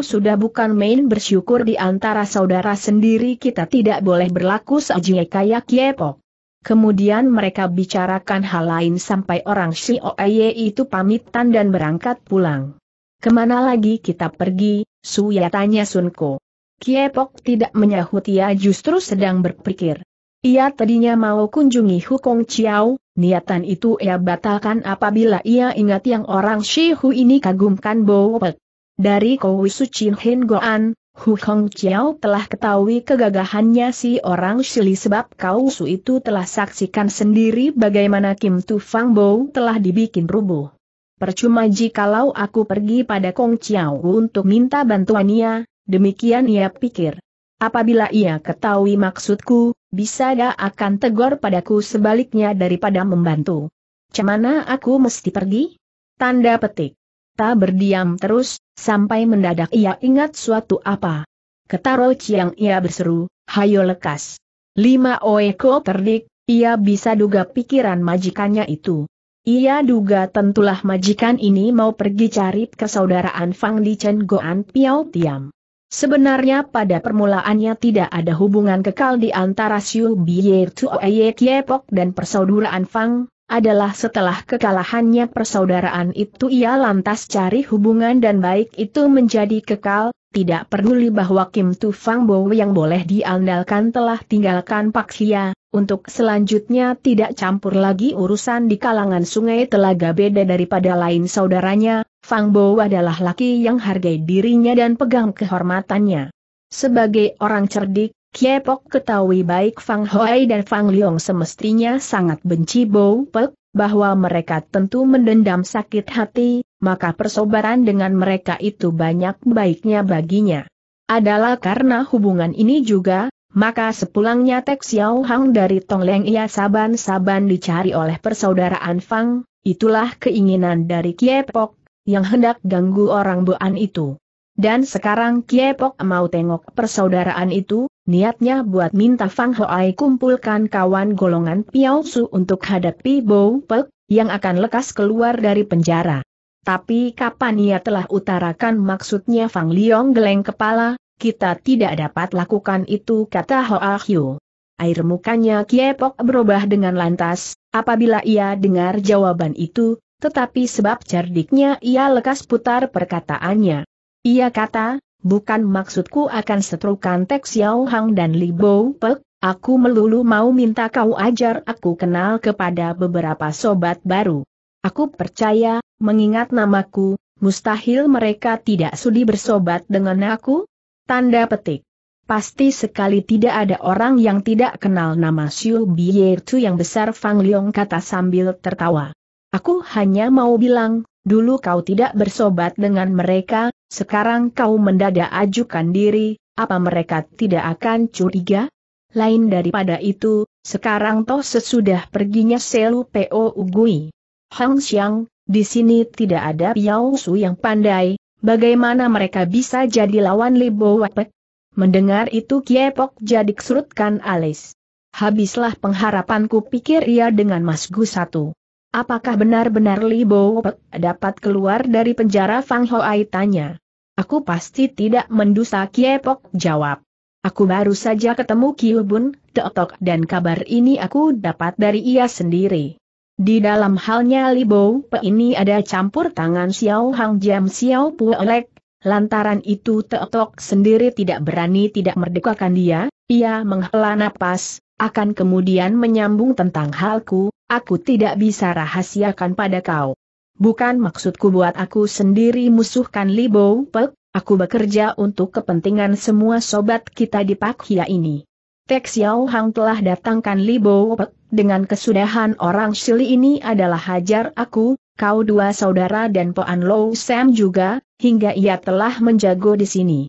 sudah bukan main bersyukur di antara saudara sendiri kita tidak boleh berlaku seaji kayak kiepok. Kemudian mereka bicarakan hal lain sampai orang Sioye itu pamitan dan berangkat pulang. Kemana lagi kita pergi, Suya tanya Sunko. Kiepok tidak menyahut ia justru sedang berpikir. Ia tadinya mau kunjungi Hukong Chiao, niatan itu ia batalkan apabila ia ingat yang orang Shihu ini kagumkan Bowek. Dari Kowi Suchin Hin Goan, Hukong Chiao telah ketahui kegagahannya si orang Shili sebab Kau Su itu telah saksikan sendiri bagaimana Kim Tu Fang Bow telah dibikin rubuh. Percuma jikalau aku pergi pada Kong Chiao untuk minta bantuannya, demikian ia pikir. Apabila ia ketahui maksudku, bisa dia akan tegur padaku sebaliknya daripada membantu. Cemana aku mesti pergi? Tanda petik. Tak berdiam terus, sampai mendadak ia ingat suatu apa. Ketaro Ciang ia berseru, hayo lekas. 5 oeko terdik, ia bisa duga pikiran majikannya itu. Ia duga tentulah majikan ini mau pergi cari kesaudaraan Fang di Chen Goan Piao Tiam. Sebenarnya pada permulaannya tidak ada hubungan kekal di antara Siu Bier Tuoye Kiepok dan persaudaraan Fang, adalah setelah kekalahannya persaudaraan itu ia lantas cari hubungan dan baik itu menjadi kekal, tidak peduli bahwa Kim Tu Fang Bow yang boleh diandalkan telah tinggalkan Pak Hia, untuk selanjutnya tidak campur lagi urusan di kalangan sungai Telaga beda daripada lain saudaranya. Fang Bo adalah laki yang hargai dirinya dan pegang kehormatannya. Sebagai orang cerdik, Kiepok ketahui baik Fang Hoai dan Fang Liong semestinya sangat benci Bo Pek, bahwa mereka tentu mendendam sakit hati, maka persobaran dengan mereka itu banyak baiknya baginya. Adalah karena hubungan ini juga, maka sepulangnya Tek Xiao Hang dari Tongleng ia saban-saban dicari oleh persaudaraan Fang, itulah keinginan dari Kiepok yang hendak ganggu orang Boan itu. Dan sekarang Kiepok mau tengok persaudaraan itu, niatnya buat minta Fang Hoai kumpulkan kawan golongan Piao Su untuk hadapi Bo Pek, yang akan lekas keluar dari penjara. Tapi kapan ia telah utarakan maksudnya Fang Liong geleng kepala, kita tidak dapat lakukan itu kata Hoa Hyu. Air mukanya Kiepok berubah dengan lantas, apabila ia dengar jawaban itu, tetapi sebab cerdiknya ia lekas putar perkataannya. Ia kata, bukan maksudku akan seterukan Tek Xiao Hang dan Li Bo Pek, aku melulu mau minta kau ajar aku kenal kepada beberapa sobat baru. Aku percaya, mengingat namaku, mustahil mereka tidak sudi bersobat dengan aku? Tanda petik. Pasti sekali tidak ada orang yang tidak kenal nama Xiu Bier Tu yang besar Fang Liong kata sambil tertawa. Aku hanya mau bilang, dulu kau tidak bersobat dengan mereka, sekarang kau mendadak ajukan diri, apa mereka tidak akan curiga? Lain daripada itu, sekarang toh sesudah perginya Selu Po Ugui. Hang Xiang, di sini tidak ada Piao Su yang pandai, bagaimana mereka bisa jadi lawan Li Bo Pek? Mendengar itu Kiepok jadi kesurutkan alis. Habislah pengharapanku, pikir ia dengan masgu satu. Apakah benar-benar Li Bo Pek dapat keluar dari penjara? Fang Hoai tanya. Aku pasti tidak mendusta, Kiepok jawab. Aku baru saja ketemu Kiu Bun Tok dan kabar ini aku dapat dari ia sendiri. Di dalam halnya Li Bo Pek ini ada campur tangan Xiao Hang Jam Xiao Pu Elek. Lantaran itu Teotok sendiri tidak berani tidak merdekakan dia, ia menghela napas, akan kemudian menyambung tentang halku, aku tidak bisa rahasiakan pada kau. Bukan maksudku buat aku sendiri musuhkan Li Bo Pek, aku bekerja untuk kepentingan semua sobat kita di Pak Hia ini. Tek Xiao Hang telah datangkan Li Bo Pek, dengan kesudahan orang Shili ini adalah hajar aku, kau dua saudara dan Poan Low Sam juga, hingga ia telah menjago di sini.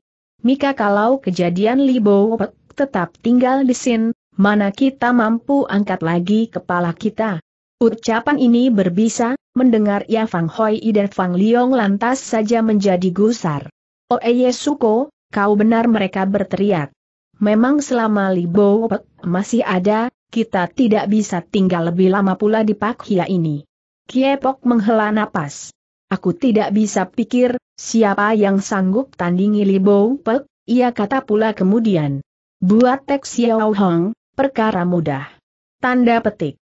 Mika kalau kejadian Li Bo Pek tetap tinggal di sini, mana kita mampu angkat lagi kepala kita? Ucapan ini berbisa, mendengar ia Fang Hoi dan Fang Liong lantas saja menjadi gusar. Oeye Suko, kau benar, mereka berteriak. Memang selama Li Bo Pek masih ada, kita tidak bisa tinggal lebih lama pula di Pak Hia ini. Kiepok menghela napas. Aku tidak bisa pikir, siapa yang sanggup tandingi Li Bo Pek, ia kata pula kemudian. Buat Tek Xiao Hong, perkara mudah. Tanda petik.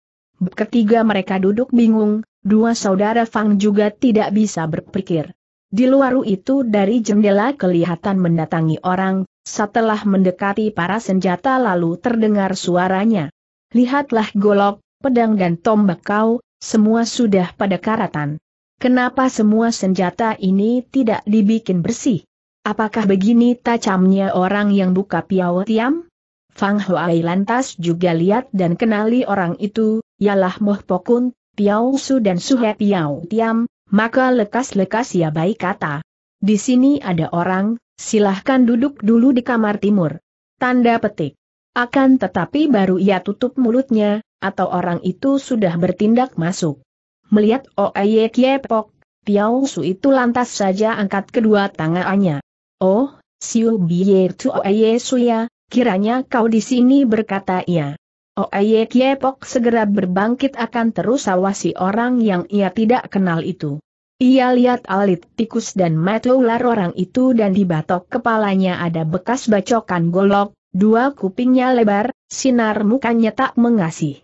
Ketiga mereka duduk bingung, dua saudara Fang juga tidak bisa berpikir. Di luar itu dari jendela kelihatan mendatangi orang, setelah mendekati para senjata lalu terdengar suaranya. Lihatlah golok, pedang dan tombak kau. Semua sudah pada karatan. Kenapa semua senjata ini tidak dibikin bersih? Apakah begini tajamnya orang yang buka piaw tiam? Fang Huai lantas juga lihat dan kenali orang itu, ialah Moh Pokun, Piao Su dan Suhe Piaw Tiam, maka lekas-lekas ia baik kata. Di sini ada orang, silahkan duduk dulu di kamar timur. Tanda petik. Akan tetapi baru ia tutup mulutnya, atau orang itu sudah bertindak masuk. Melihat Oye Kiepok, Piao Su itu lantas saja angkat kedua tangannya. Oh, Siu Biye Tu Oye Su ya, kiranya kau di sini, berkata ia. Oye Kiepok segera berbangkit akan terus awasi orang yang ia tidak kenal itu. Ia lihat alit tikus dan mata ular orang itu dan di batok kepalanya ada bekas bacokan golok, dua kupingnya lebar, sinar mukanya tak mengasih.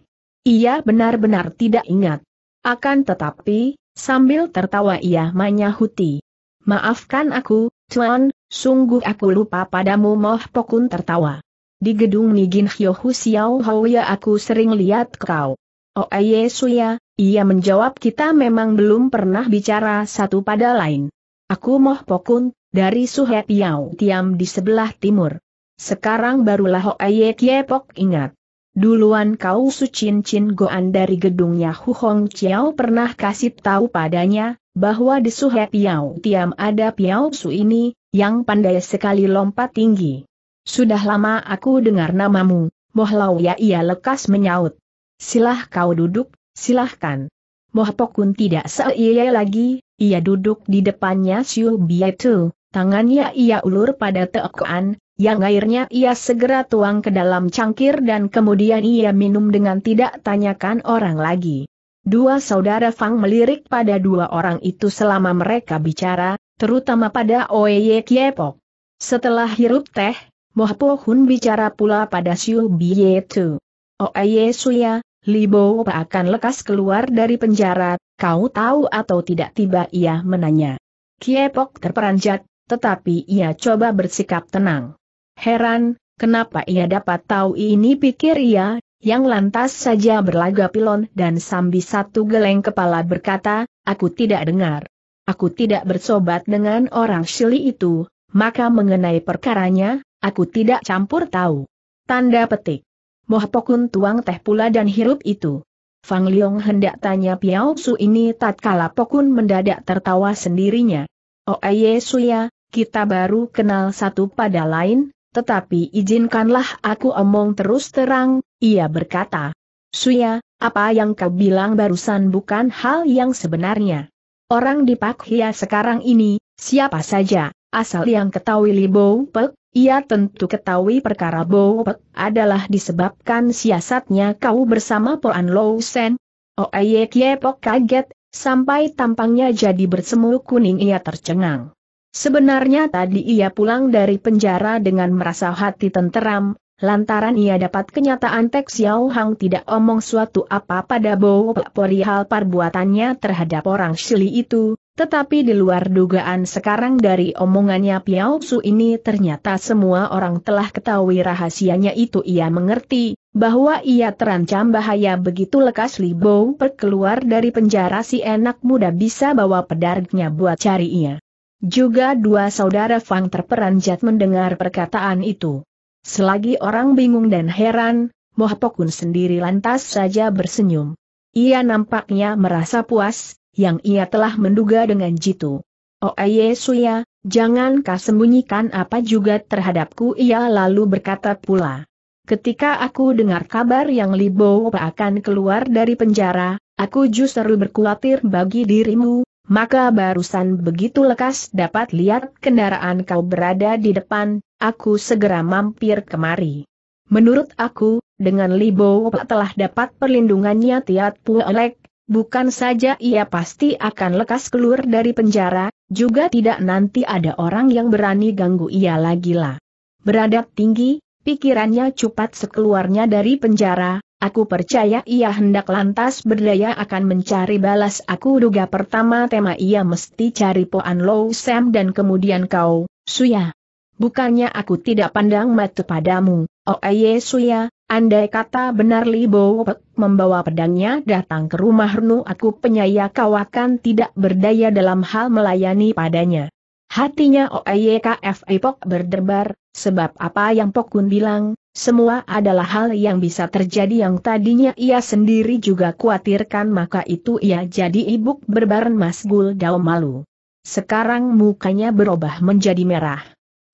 Ia benar-benar tidak ingat. Akan tetapi, sambil tertawa ia menyahuti. Maafkan aku, Tuan, sungguh aku lupa padamu. Moh Pokun tertawa. Di gedung Nigin Hyohu Xiao Hoya aku sering lihat kau. Oh Yesuya, ia menjawab, kita memang belum pernah bicara satu pada lain. Aku Moh Pokun, dari Suhe Piao Tiam di sebelah timur. Sekarang barulah Oye Kiepok ingat. Duluan kau Sucin Chin Goan dari gedungnya Huhong Chiao pernah kasih tahu padanya, bahwa di Suhe Piao Tiam ada Piao Su ini, yang pandai sekali lompat tinggi. Sudah lama aku dengar namamu, Moh Lau ya, ia lekas menyaut. Silah kau duduk, silahkan. Moh Pokun tidak seiyai lagi, ia duduk di depannya Siu Bia Tu, tangannya ia ulur pada Teokoan, yang airnya ia segera tuang ke dalam cangkir dan kemudian ia minum dengan tidak tanyakan orang lagi. Dua saudara Fang melirik pada dua orang itu selama mereka bicara, terutama pada Oye Kiepok. Setelah hirup teh, Moh Pokun bicara pula pada Siu Biye Tu. Oye Suya, Li Bo Pek akan lekas keluar dari penjara, kau tahu atau tidak? Tiba ia menanya. Kiepok terperanjat, tetapi ia coba bersikap tenang. Heran, kenapa ia dapat tahu ini, pikir ia, yang lantas saja berlagak pilon dan sambil satu geleng kepala berkata, aku tidak dengar. Aku tidak bersobat dengan orang Shili itu, maka mengenai perkaranya, aku tidak campur tahu. Tanda petik. Moh Pokun tuang teh pula dan hirup itu. Fang Liong hendak tanya Piao Su ini tatkala Pokun mendadak tertawa sendirinya. Oh Yesuya, kita baru kenal satu pada lain. Tetapi izinkanlah aku omong terus terang, ia berkata. Suya, apa yang kau bilang barusan bukan hal yang sebenarnya. Orang di Pak Hia sekarang ini, siapa saja, asal yang ketahui Li Bo Pek, ia tentu ketahui perkara Bo Pek adalah disebabkan siasatnya kau bersama Po An Lo Sen. Oye Kiepok kaget, sampai tampangnya jadi bersemu kuning, ia tercengang. Sebenarnya tadi ia pulang dari penjara dengan merasa hati tenteram, lantaran ia dapat kenyataan Tek Xiao Hang tidak omong suatu apa pada Bo Pek perihal perbuatannya terhadap orang Shili itu. Tetapi di luar dugaan sekarang dari omongannya Piao Su ini ternyata semua orang telah ketahui rahasianya itu. Ia mengerti bahwa ia terancam bahaya. Begitu lekas Li Bo Pek keluar dari penjara, si anak muda bisa bawa pedagangnya buat cari ia. Juga dua saudara Fang terperanjat mendengar perkataan itu. Selagi orang bingung dan heran, Mo Pokun sendiri lantas saja bersenyum. Ia nampaknya merasa puas, yang ia telah menduga dengan jitu. Oye Suya, jangan kau sembunyikan apa juga terhadapku, ia lalu berkata pula. Ketika aku dengar kabar yang Li Bo Pek akan keluar dari penjara, aku justru berkhawatir bagi dirimu, maka barusan begitu lekas dapat lihat kendaraan kau berada di depan, aku segera mampir kemari. Menurut aku, dengan Li Bo Pek telah dapat perlindungannya Tiat Pu Elek, bukan saja ia pasti akan lekas keluar dari penjara, juga tidak nanti ada orang yang berani ganggu ia lagi lah. Beradab tinggi, pikirannya cepat sekeluarnya dari penjara, aku percaya ia hendak lantas berdaya akan mencari balas aku. Duga pertama tema ia mesti cari Po An Lo Sam dan kemudian kau, Suya. Bukannya aku tidak pandang mata padamu, Oye Suya. Andai kata benar Li Bo Pek membawa pedangnya datang ke rumah Rnu, aku penyaya kau akan tidak berdaya dalam hal melayani padanya. Hatinya Oeyekf Epok berdebar, sebab apa yang Pokun bilang, semua adalah hal yang bisa terjadi yang tadinya ia sendiri juga khawatirkan, maka itu ia jadi ibuk berbaran masgul dao malu. Sekarang mukanya berubah menjadi merah.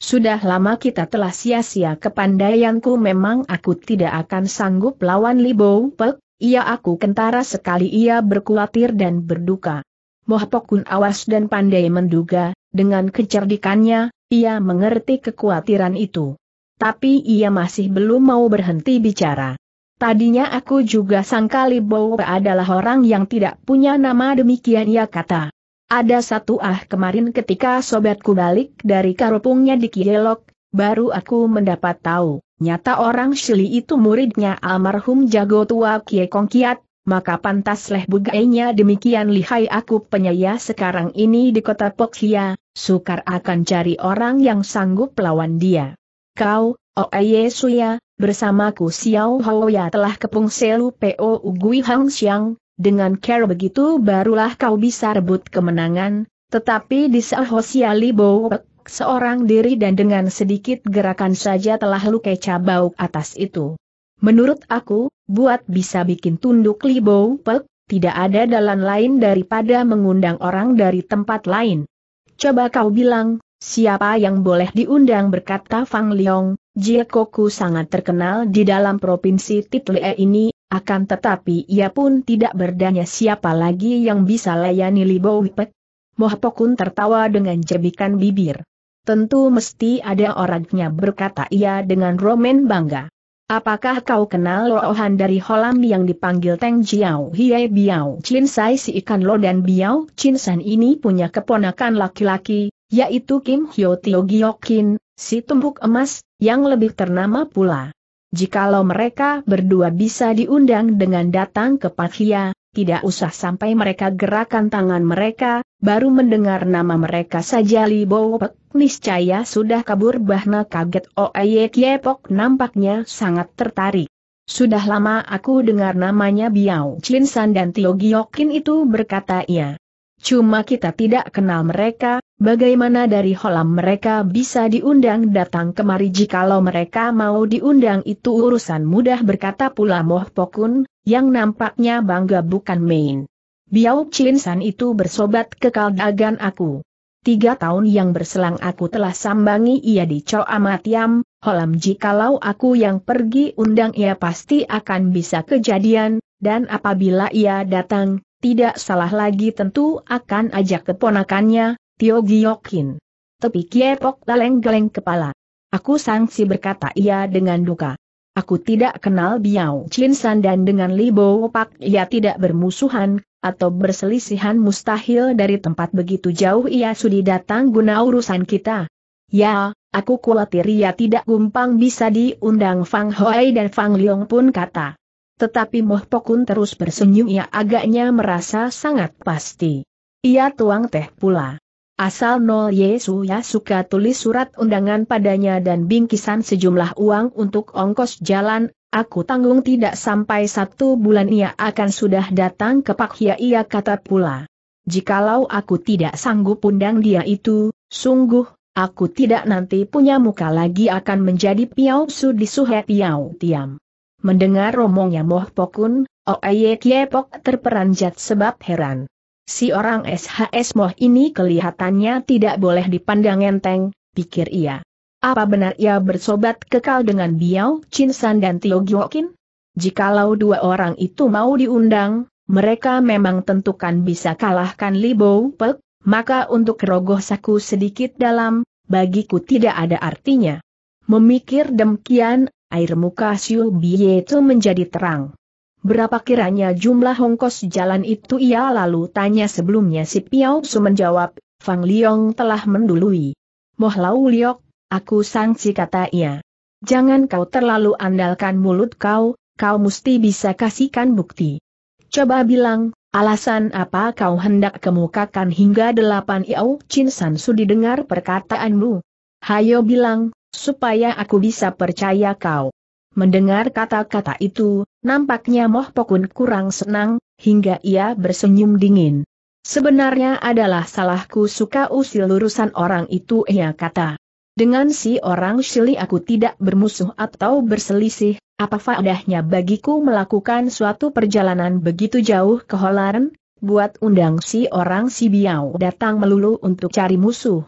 Sudah lama kita telah sia-sia kepandaianku, memang aku tidak akan sanggup lawan Li Bo Pek, ia aku kentara sekali, ia berkhawatir dan berduka. Mo Pokun awas dan pandai menduga, dengan kecerdikannya, ia mengerti kekhawatiran itu. Tapi ia masih belum mau berhenti bicara. Tadinya aku juga sangka Li Bo Pek adalah orang yang tidak punya nama, demikian ia kata. Ada satu kemarin ketika sobatku balik dari karopungnya di Kielok, baru aku mendapat tahu, nyata orang Shili itu muridnya almarhum jago tua Kie Kong Kiat, maka pantasleh bugainya demikian lihai. Aku penyaya sekarang ini di kota Poksia, sukar akan cari orang yang sanggup lawan dia. Kau, Oye Suya, bersamaku Xiao Hoya telah kepung Selu Po Ugui Hang Xiang. Dengan cara begitu barulah kau bisa rebut kemenangan, tetapi di Sahosia Li Bo Pek seorang diri dan dengan sedikit gerakan saja telah lukai cabau atas itu. Menurut aku, buat bisa bikin tunduk Li Bo Pek, tidak ada jalan lain daripada mengundang orang dari tempat lain. Coba kau bilang, siapa yang boleh diundang, berkata Fang Liong, Jiekoku sangat terkenal di dalam provinsi Titlie ini. Akan tetapi ia pun tidak berdaya, siapa lagi yang bisa layani Li Bo Pek? Mo Pokun tertawa dengan jebikan bibir. Tentu mesti ada orangnya, berkata ia dengan romen bangga. Apakah kau kenal Lohan dari Holam yang dipanggil Teng Jiao Hiei Biao Chin Sai? Si ikan lo dan Biao Chin San ini punya keponakan laki-laki, yaitu Kim Hyo Tio Giokin, si tumbuk emas, yang lebih ternama pula. Jikalau mereka berdua bisa diundang dengan datang ke Pakhia, tidak usah sampai mereka gerakan tangan mereka, baru mendengar nama mereka saja Li Bo Pek niscaya sudah kabur. Bahna kaget, Oye Kiepok nampaknya sangat tertarik. Sudah lama aku dengar namanya Biao Chin San dan Tio Giokin itu, berkata ia. Cuma kita tidak kenal mereka, bagaimana dari Holam mereka bisa diundang datang kemari? Jikalau mereka mau diundang itu urusan mudah, berkata pula Mo Pokun, yang nampaknya bangga bukan main. Biao Chin San itu bersobat kekal dagang aku. 3 tahun yang berselang aku telah sambangi ia di Choa Matiam, Holam. Jikalau aku yang pergi undang ia pasti akan bisa kejadian, dan apabila ia datang, tidak salah lagi tentu akan ajak keponakannya, Tio Giokin. tepi Kiepok geleng-geleng kepala. Aku sangsi, berkata ia dengan duka. Aku tidak kenal Biao Chin San dan dengan Li Bo Pak ia tidak bermusuhan, atau berselisihan, mustahil dari tempat begitu jauh ia sudi datang guna urusan kita. Ya, aku khawatir ia tidak gumpang bisa diundang. Fang Hoi dan Fang Liong pun kata. Tetapi Moh Pokun terus bersenyum, ia agaknya merasa sangat pasti. Ia tuang teh pula. Asal Nol Yesu ya suka tulis surat undangan padanya dan bingkisan sejumlah uang untuk ongkos jalan, aku tanggung tidak sampai 1 bulan ia akan sudah datang ke Pak Hia, ia kata pula. Jikalau aku tidak sanggup undang dia itu, sungguh, aku tidak nanti punya muka lagi, akan menjadi Piau Su di Suhe Piau Tiam. Mendengar romongnya Moh Pokun, Oye Kiepok terperanjat sebab heran. Si orang SHS Moh ini kelihatannya tidak boleh dipandang enteng, pikir ia. Apa benar ia bersobat kekal dengan Biao Chin San dan Tio Giokin? Jikalau 2 orang itu mau diundang, mereka memang tentukan bisa kalahkan Li Bo Pek, maka untuk rogoh saku sedikit dalam, bagiku tidak ada artinya. Memikir demikian, air muka Siu Bie itu menjadi terang. Berapa kiranya jumlah ongkos jalan itu, ia lalu tanya. Sebelumnya si Piao Su menjawab, Fang Liong telah mendului. Moh Lau Liok, aku sangsi, kata ia. Jangan kau terlalu andalkan mulut kau, kau mesti bisa kasihkan bukti. Coba bilang, alasan apa kau hendak kemukakan hingga 8 Iau Chin San Su didengar perkataanmu? Hayo bilang, supaya aku bisa percaya kau. Mendengar kata-kata itu, nampaknya Moh Pokun kurang senang, hingga ia bersenyum dingin. Sebenarnya adalah salahku suka usil urusan orang itu, ia kata. Dengan si orang Shili aku tidak bermusuh atau berselisih, apa faedahnya bagiku melakukan suatu perjalanan begitu jauh ke Holaren, buat undang si orang si Biao datang melulu untuk cari musuh.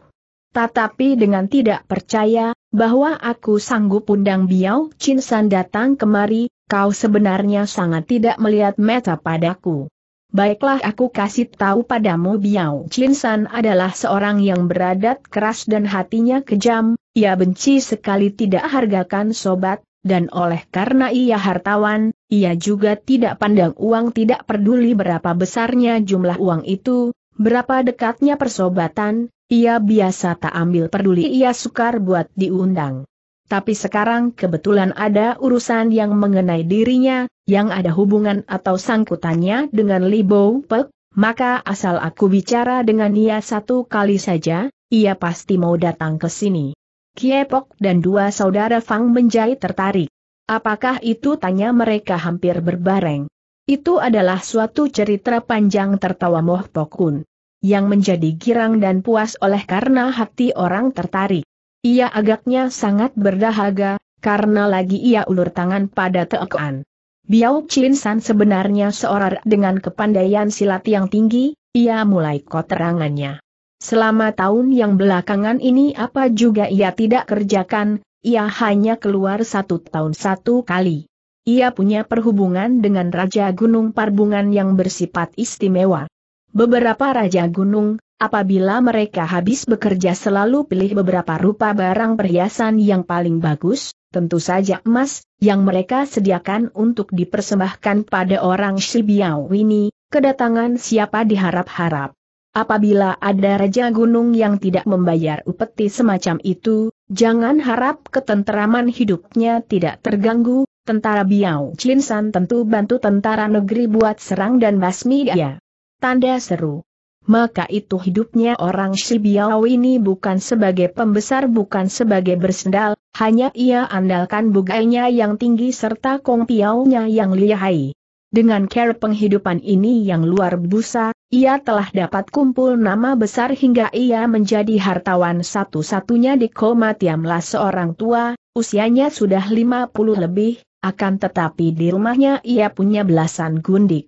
Tetapi dengan tidak percaya bahwa aku sanggup undang Biao Chin San datang kemari, kau sebenarnya sangat tidak melihat meta padaku. Baiklah, aku kasih tahu padamu, Biao Chin San adalah seorang yang beradat keras dan hatinya kejam, ia benci sekali tidak hargakan sobat, dan oleh karena ia hartawan, ia juga tidak pandang uang, tidak peduli berapa besarnya jumlah uang itu, berapa dekatnya persobatan. Ia biasa tak ambil peduli, ia sukar buat diundang. Tapi sekarang kebetulan ada urusan yang mengenai dirinya, yang ada hubungan atau sangkutannya dengan Li Bo Pek, maka asal aku bicara dengan ia 1 kali saja, ia pasti mau datang ke sini. Kiepok dan 2 saudara Fang Menjai tertarik. Apakah itu, tanya mereka hampir berbareng. Itu adalah suatu cerita panjang, tertawa Moh Pokun. Yang menjadi girang dan puas oleh karena hati orang tertarik. Ia agaknya sangat berdahaga, karena lagi ia ulur tangan pada teekan. Biao Chin San sebenarnya seorang dengan kepandaian silat yang tinggi, ia mulai koterangannya. Selama tahun yang belakangan ini apa juga ia tidak kerjakan, ia hanya keluar 1 tahun 1 kali. Ia punya perhubungan dengan Raja Gunung Parbungan yang bersifat istimewa. Beberapa raja gunung, apabila mereka habis bekerja selalu pilih beberapa rupa barang perhiasan yang paling bagus, tentu saja emas, yang mereka sediakan untuk dipersembahkan pada orang Shibiao ini, kedatangan siapa diharap-harap. Apabila ada raja gunung yang tidak membayar upeti semacam itu, jangan harap ketenteraman hidupnya tidak terganggu, tentara Biao Chin San tentu bantu tentara negeri buat serang dan basmi dia. Tanda seru. Maka itu hidupnya orang Shibiao ini bukan sebagai pembesar, bukan sebagai bersendal, hanya ia andalkan bugainya yang tinggi serta kong piaunya yang lihai. Dengan cara penghidupan ini yang luar busa, ia telah dapat kumpul nama besar hingga ia menjadi hartawan satu-satunya di Koma Tiamlah. Seorang tua, usianya sudah 50 lebih, akan tetapi di rumahnya ia punya belasan gundik.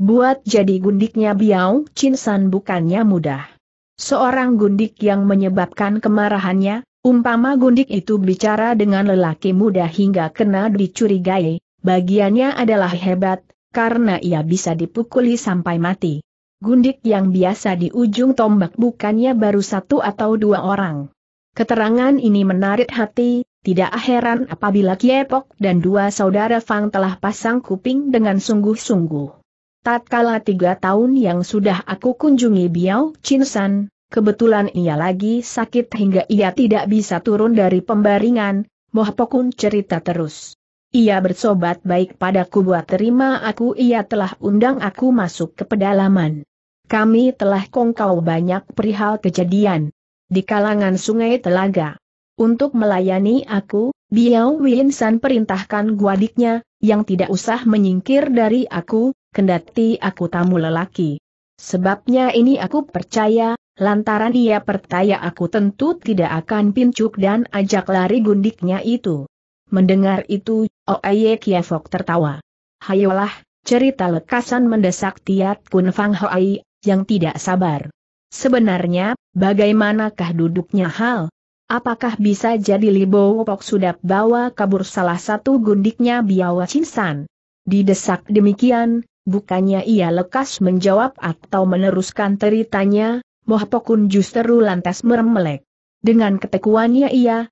Buat jadi gundiknya Biao Chin San bukannya mudah. Seorang gundik yang menyebabkan kemarahannya, umpama gundik itu bicara dengan lelaki muda hingga kena dicurigai, bagiannya adalah hebat, karena ia bisa dipukuli sampai mati. gundik yang biasa di ujung tombak bukannya baru satu atau dua orang. Keterangan ini menarik hati, tidak heran apabila Kiepok dan dua saudara Fang telah pasang kuping dengan sungguh-sungguh. Tatkala 3 tahun yang sudah aku kunjungi Biao Chinsan, kebetulan ia lagi sakit hingga ia tidak bisa turun dari pembaringan, Mohpokun cerita terus. Ia bersobat baik padaku buat terima aku, ia telah undang aku masuk ke pedalaman. Kami telah kongkau banyak perihal kejadian di kalangan sungai Telaga. Untuk melayani aku, Biao Winsan perintahkan guadiknya, yang tidak usah menyingkir dari aku, kendati aku tamu lelaki. Sebabnya ini aku percaya, lantaran ia percaya aku tentu tidak akan pincuk dan ajak lari gundiknya itu. Mendengar itu, Oye Kiefok tertawa. Hayolah, cerita lekasan, mendesak Tiat Kun Fang Hai, yang tidak sabar. Sebenarnya, bagaimanakah duduknya hal? Apakah bisa jadi Libo Pok sudah bawa kabur salah satu gundiknya Biao Chinsan? Didesak demikian, bukannya ia lekas menjawab atau meneruskan ceritanya, Mohpokun justru lantas meremelek. Dengan ketekuannya ia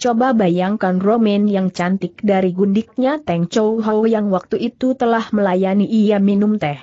coba bayangkan romen yang cantik dari gundiknya Teng Chou Ho yang waktu itu telah melayani ia minum teh.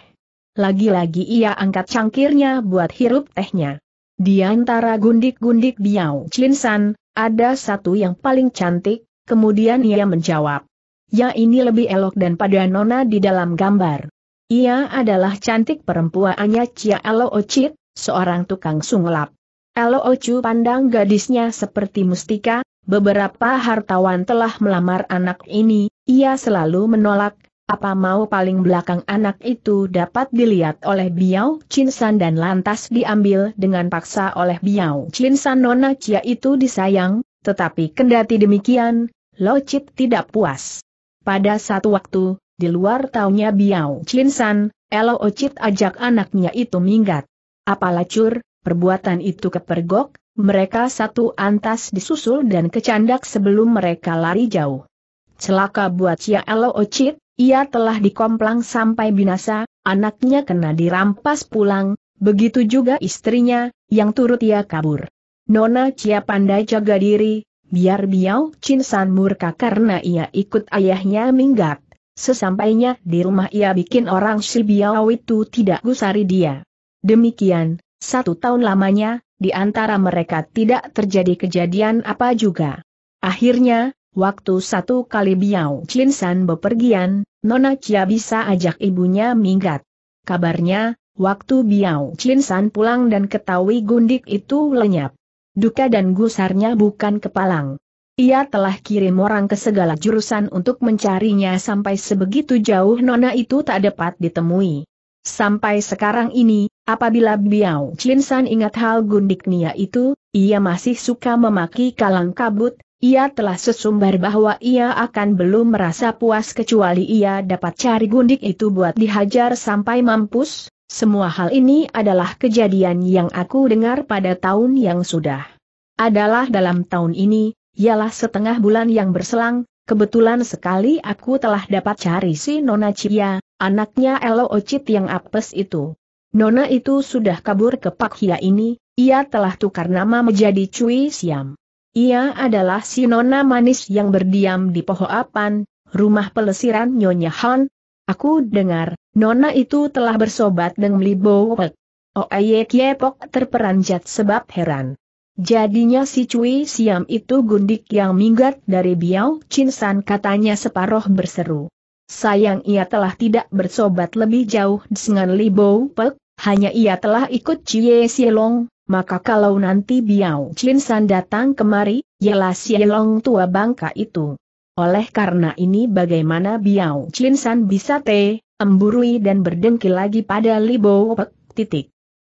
Lagi-lagi ia angkat cangkirnya buat hirup tehnya. Di antara gundik-gundik Biao Chinsan, ada satu yang paling cantik, kemudian ia menjawab. Ya, ini lebih elok dan pada nona di dalam gambar. Ia adalah cantik perempuannya Cia Lo Ocit, seorang tukang sunglap. Elo Ocu pandang gadisnya seperti mustika, beberapa hartawan telah melamar anak ini, ia selalu menolak, apa mau paling belakang anak itu dapat dilihat oleh Biao Chinsan dan lantas diambil dengan paksa oleh Biao Chinsan. Nona Cia itu disayang, tetapi kendati demikian, Locit tidak puas. Pada satu waktu, di luar taunya Biao Chinsan, Elo Ocit ajak anaknya itu minggat. Apalacur, perbuatan itu kepergok, mereka satu antas disusul dan kecandak sebelum mereka lari jauh. Celaka buat Cia Lo Ocit, ia telah dikomplang sampai binasa, anaknya kena dirampas pulang, begitu juga istrinya, yang turut ia kabur. Nona Cia pandai jaga diri, biar Biao Chinsan murka karena ia ikut ayahnya minggat. Sesampainya di rumah ia bikin orang si Biao itu tidak gusari dia. Demikian. 1 tahun lamanya, di antara mereka tidak terjadi kejadian apa juga. Akhirnya, waktu 1 kali Biao Chinsan bepergian, Nona Cia bisa ajak ibunya minggat. Kabarnya, waktu Biao Chinsan pulang dan ketahui gundik itu lenyap. Duka dan gusarnya bukan kepalang. Ia telah kirim orang ke segala jurusan untuk mencarinya sampai sebegitu jauh Nona itu tak dapat ditemui. Sampai sekarang ini, apabila Biao Chinsan ingat hal gundiknya itu, ia masih suka memaki kalang kabut, ia telah sesumbar bahwa ia akan belum merasa puas kecuali ia dapat cari gundik itu buat dihajar sampai mampus. Semua hal ini adalah kejadian yang aku dengar pada tahun yang sudah adalah dalam tahun ini, ialah setengah bulan yang berselang, kebetulan sekali aku telah dapat cari si Nona Cia, anaknya Elo Ocit yang apes itu. Nona itu sudah kabur ke Pak Hia ini, ia telah tukar nama menjadi Cui Siam. Ia adalah si Nona manis yang berdiam di Pohoapan, rumah pelesiran Nyonya Han. Aku dengar, Nona itu telah bersobat dengan Libo Pek. Oye Kiepok terperanjat sebab heran. Jadinya si Cui Siam itu gundik yang minggat dari Biao Chinsan, katanya separoh berseru. Sayang ia telah tidak bersobat lebih jauh dengan Libo Pek. Hanya ia telah ikut Cie Sielong, maka kalau nanti Biao Chinsan datang kemari, ialah Sielong tua bangka itu. Oleh karena ini bagaimana Biao Chinsan bisa emburui dan berdengki lagi pada Libo Pek,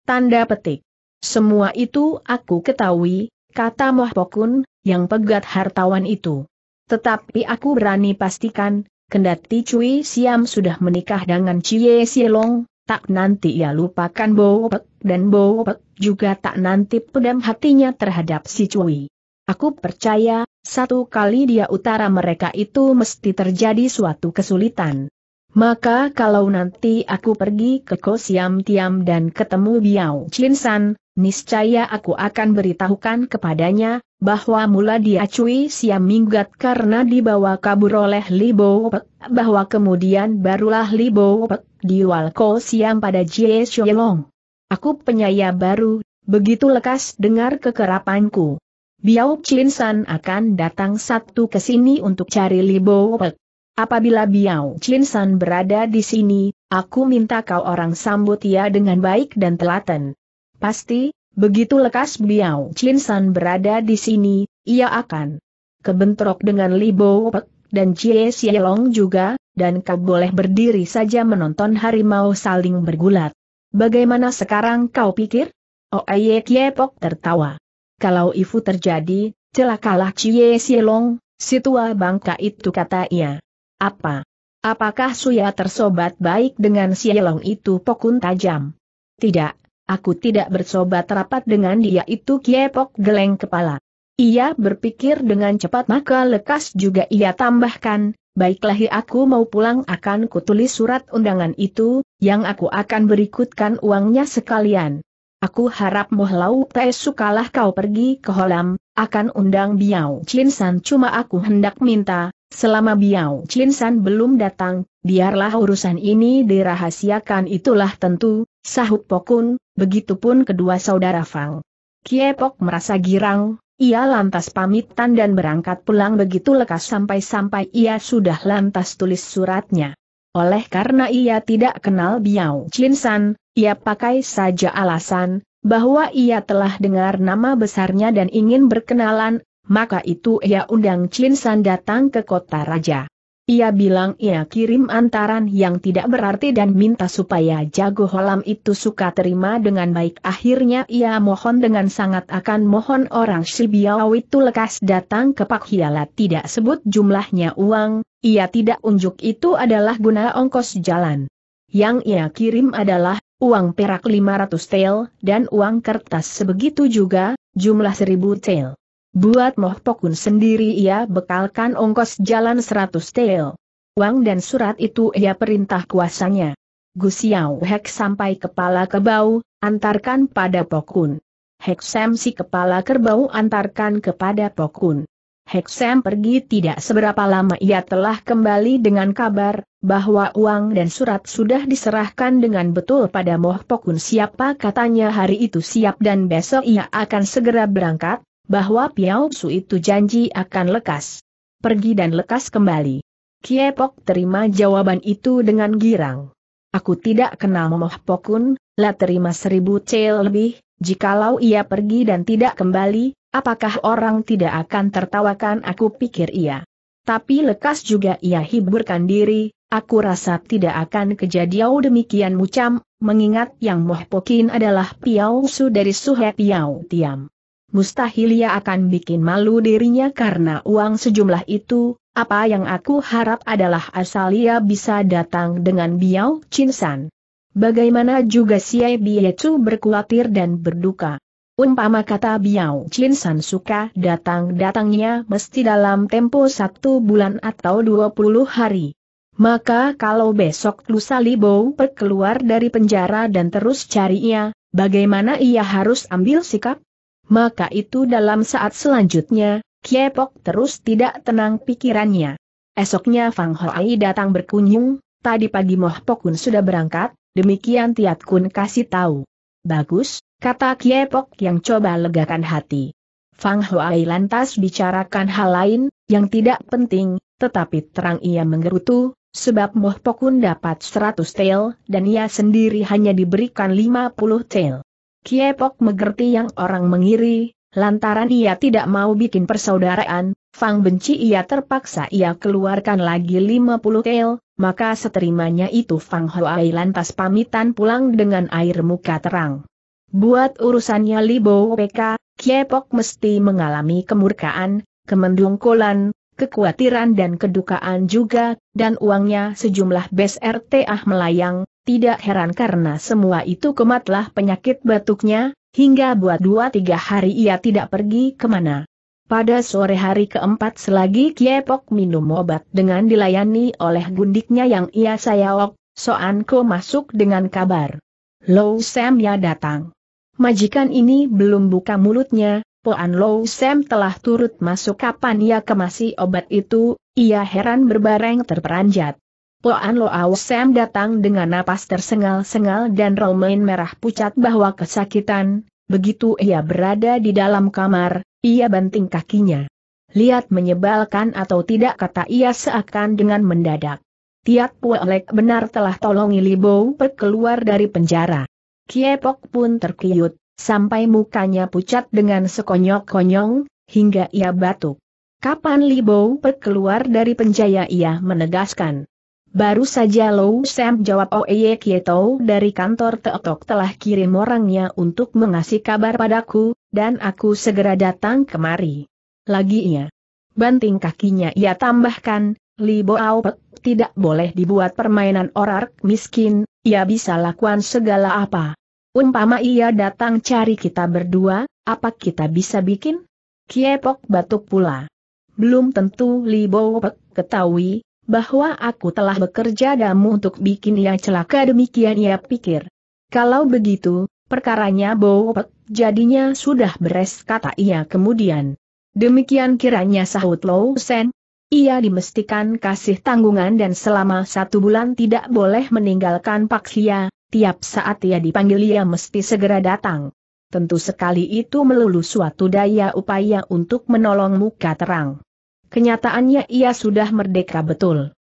Tanda petik. Semua itu aku ketahui, kata Mohpokun, yang pegat hartawan itu. Tetapi aku berani pastikan, kendati Cui Siam sudah menikah dengan Cie Sielong, tak nanti ia lupakan Bopek, dan Bopek juga tak nanti pedam hatinya terhadap si Cui. Aku percaya, 1 kali dia utara mereka itu mesti terjadi suatu kesulitan. Maka kalau nanti aku pergi ke Ko Siam Tiam dan ketemu Biao Chin San, niscaya aku akan beritahukan kepadanya bahwa mula dia Cui Siam minggat karena dibawa kabur oleh Li Bo Pek, bahwa kemudian barulah Li Bo Pek diwal Ko Siam pada Jie Shue Long. Aku penyaya baru, begitu lekas dengar kekerapanku. Biao Chin San akan datang satu ke sini untuk cari Li Bo Pek. Apabila Biao Chin San berada di sini, aku minta kau orang sambut ia dengan baik dan telaten. Pasti, begitu lekas Biao Chin San berada di sini, ia akan kebentrok dengan Li Bo Pek dan Jie Xie Long juga, dan kau boleh berdiri saja menonton harimau saling bergulat. Bagaimana sekarang kau pikir? Oye Kie Pok tertawa. Kalau itu terjadi, celakalah Jie Xie Long, si tua bangka itu, kata ia. Apa? Apakah Suya tersobat baik dengan Sielong itu? Pokun tajam. Tidak, aku tidak bersobat rapat dengan dia itu. Kiepok geleng kepala. Ia berpikir dengan cepat, maka lekas juga ia tambahkan, baiklah, aku mau pulang, akan kutulis surat undangan itu, yang aku akan berikutkan uangnya sekalian. Aku harap Mohlau Tesu kalah kau pergi ke Holam, akan undang Biao Chin San. Cuma aku hendak minta, selama Biao Chin San belum datang, biarlah urusan ini dirahasiakan. Itulah tentu, sahut Pokun, begitupun kedua saudara Fang. Kiepok merasa girang, ia lantas pamitan dan berangkat pulang. Begitu lekas sampai-sampai ia sudah lantas tulis suratnya. Oleh karena ia tidak kenal Biao Chin San, ia pakai saja alasan bahwa ia telah dengar nama besarnya dan ingin berkenalan. Maka itu ia undang Chin San datang ke kota raja. Ia bilang ia kirim antaran yang tidak berarti dan minta supaya jago Holam itu suka terima dengan baik. Akhirnya ia mohon dengan sangat, akan mohon orang si Biao itu lekas datang ke Pak Hiala. Tidak sebut jumlahnya uang, ia tidak unjuk itu adalah guna ongkos jalan. Yang ia kirim adalah uang perak 500 tel dan uang kertas sebegitu juga, jumlah 1000 tel. Buat Moh Pokun sendiri ia bekalkan ongkos jalan 100 tel. Uang dan surat itu ia perintah kuasanya. Gu Xiao Hek sampai kepala kerbau, antarkan pada Pokun. Hek Sam si kepala kerbau antarkan kepada Pokun. Hek Sam pergi tidak seberapa lama ia telah kembali dengan kabar bahwa uang dan surat sudah diserahkan dengan betul pada Moh Pokun. Siapa katanya hari itu siap dan besok ia akan segera berangkat, bahwa Piao Su itu janji akan lekas pergi dan lekas kembali. Kiepok terima jawaban itu dengan girang. Aku tidak kenal Moh Pokun, lah terima 1000 tel lebih, jikalau ia pergi dan tidak kembali, apakah orang tidak akan tertawakan aku, pikir ia. Tapi lekas juga ia hiburkan diri, aku rasa tidak akan kejadian demikian mucam, mengingat yang Moh Pokun adalah Piao Su dari Suhe Piao Tiam. Mustahil ia akan bikin malu dirinya karena uang sejumlah itu. Apa yang aku harap adalah asal ia bisa datang dengan Biao Chin San. Bagaimana juga si Biyecu berkhawatir dan berduka. Umpama kata Biao Chin San suka datang-datangnya mesti dalam tempo 1 bulan atau 20 hari. Maka kalau besok lusa Li Bo Pek keluar dari penjara dan terus cari ia, bagaimana ia harus ambil sikap? Maka itu dalam saat selanjutnya, Kiepok terus tidak tenang pikirannya. Esoknya Fang Hoai datang berkunjung, tadi pagi Moh Pokun sudah berangkat, demikian Tiat Kun kasih tahu. Bagus, kata Kiepok yang coba legakan hati. Fang Hoai lantas bicarakan hal lain, yang tidak penting, tetapi terang ia menggerutu, sebab Moh Pokun dapat 100 tel, dan ia sendiri hanya diberikan 50 tel. Kiepok mengerti yang orang mengiri, lantaran ia tidak mau bikin persaudaraan, Fang benci ia terpaksa ia keluarkan lagi 50 tel, maka seterimanya itu Fang Hoai lantas pamitan pulang dengan air muka terang. Buat urusannya Li Bo Pek, Kiepok mesti mengalami kemurkaan, kemendungkolan, kekhawatiran dan kedukaan juga, dan uangnya sejumlah BSRTah melayang. Tidak heran karena semua itu kematlah penyakit batuknya, hingga buat 2-3 hari ia tidak pergi kemana. Pada sore hari keempat selagi Kiepok minum obat dengan dilayani oleh gundiknya yang ia sayok, Soanko masuk dengan kabar. Low Sam ya datang. Majikan ini belum buka mulutnya, Poan Low Sam telah turut masuk. Kapan ia kemasi obat itu, ia heran berbareng terperanjat. Poan Low Sam datang dengan napas tersengal-sengal dan romain merah pucat bahwa kesakitan. Begitu ia berada di dalam kamar, ia banting kakinya. Lihat menyebalkan atau tidak, kata ia seakan dengan mendadak. Tiat Puelek benar telah tolongi Libo keluar dari penjara. Kiepok pun terkiut, sampai mukanya pucat dengan sekonyok-konyong, hingga ia batuk. Kapan Libo keluar dari penjara, ia menegaskan. Baru saja Low Sam jawab. Oye Kieto dari kantor Teotok telah kirim orangnya untuk mengasih kabar padaku, dan aku segera datang kemari. Lagi ia banting kakinya, ia tambahkan, Libo Aupek tidak boleh dibuat permainan orang miskin, ia bisa lakukan segala apa. Umpama ia datang cari kita berdua, apa kita bisa bikin? Kiepok batuk pula. Belum tentu Libo Aupek ketahui bahwa aku telah bekerja damu untuk bikin ia celaka, demikian ia pikir. Kalau begitu, perkaranya Boupek jadinya sudah beres, kata ia kemudian. Demikian kiranya, sahut Low Sen. Ia dimestikan kasih tanggungan dan selama 1 bulan tidak boleh meninggalkan Paksia. Tiap saat ia dipanggil ia mesti segera datang. Tentu sekali itu melulu suatu daya upaya untuk menolong muka terang. Kenyataannya ia sudah merdeka betul.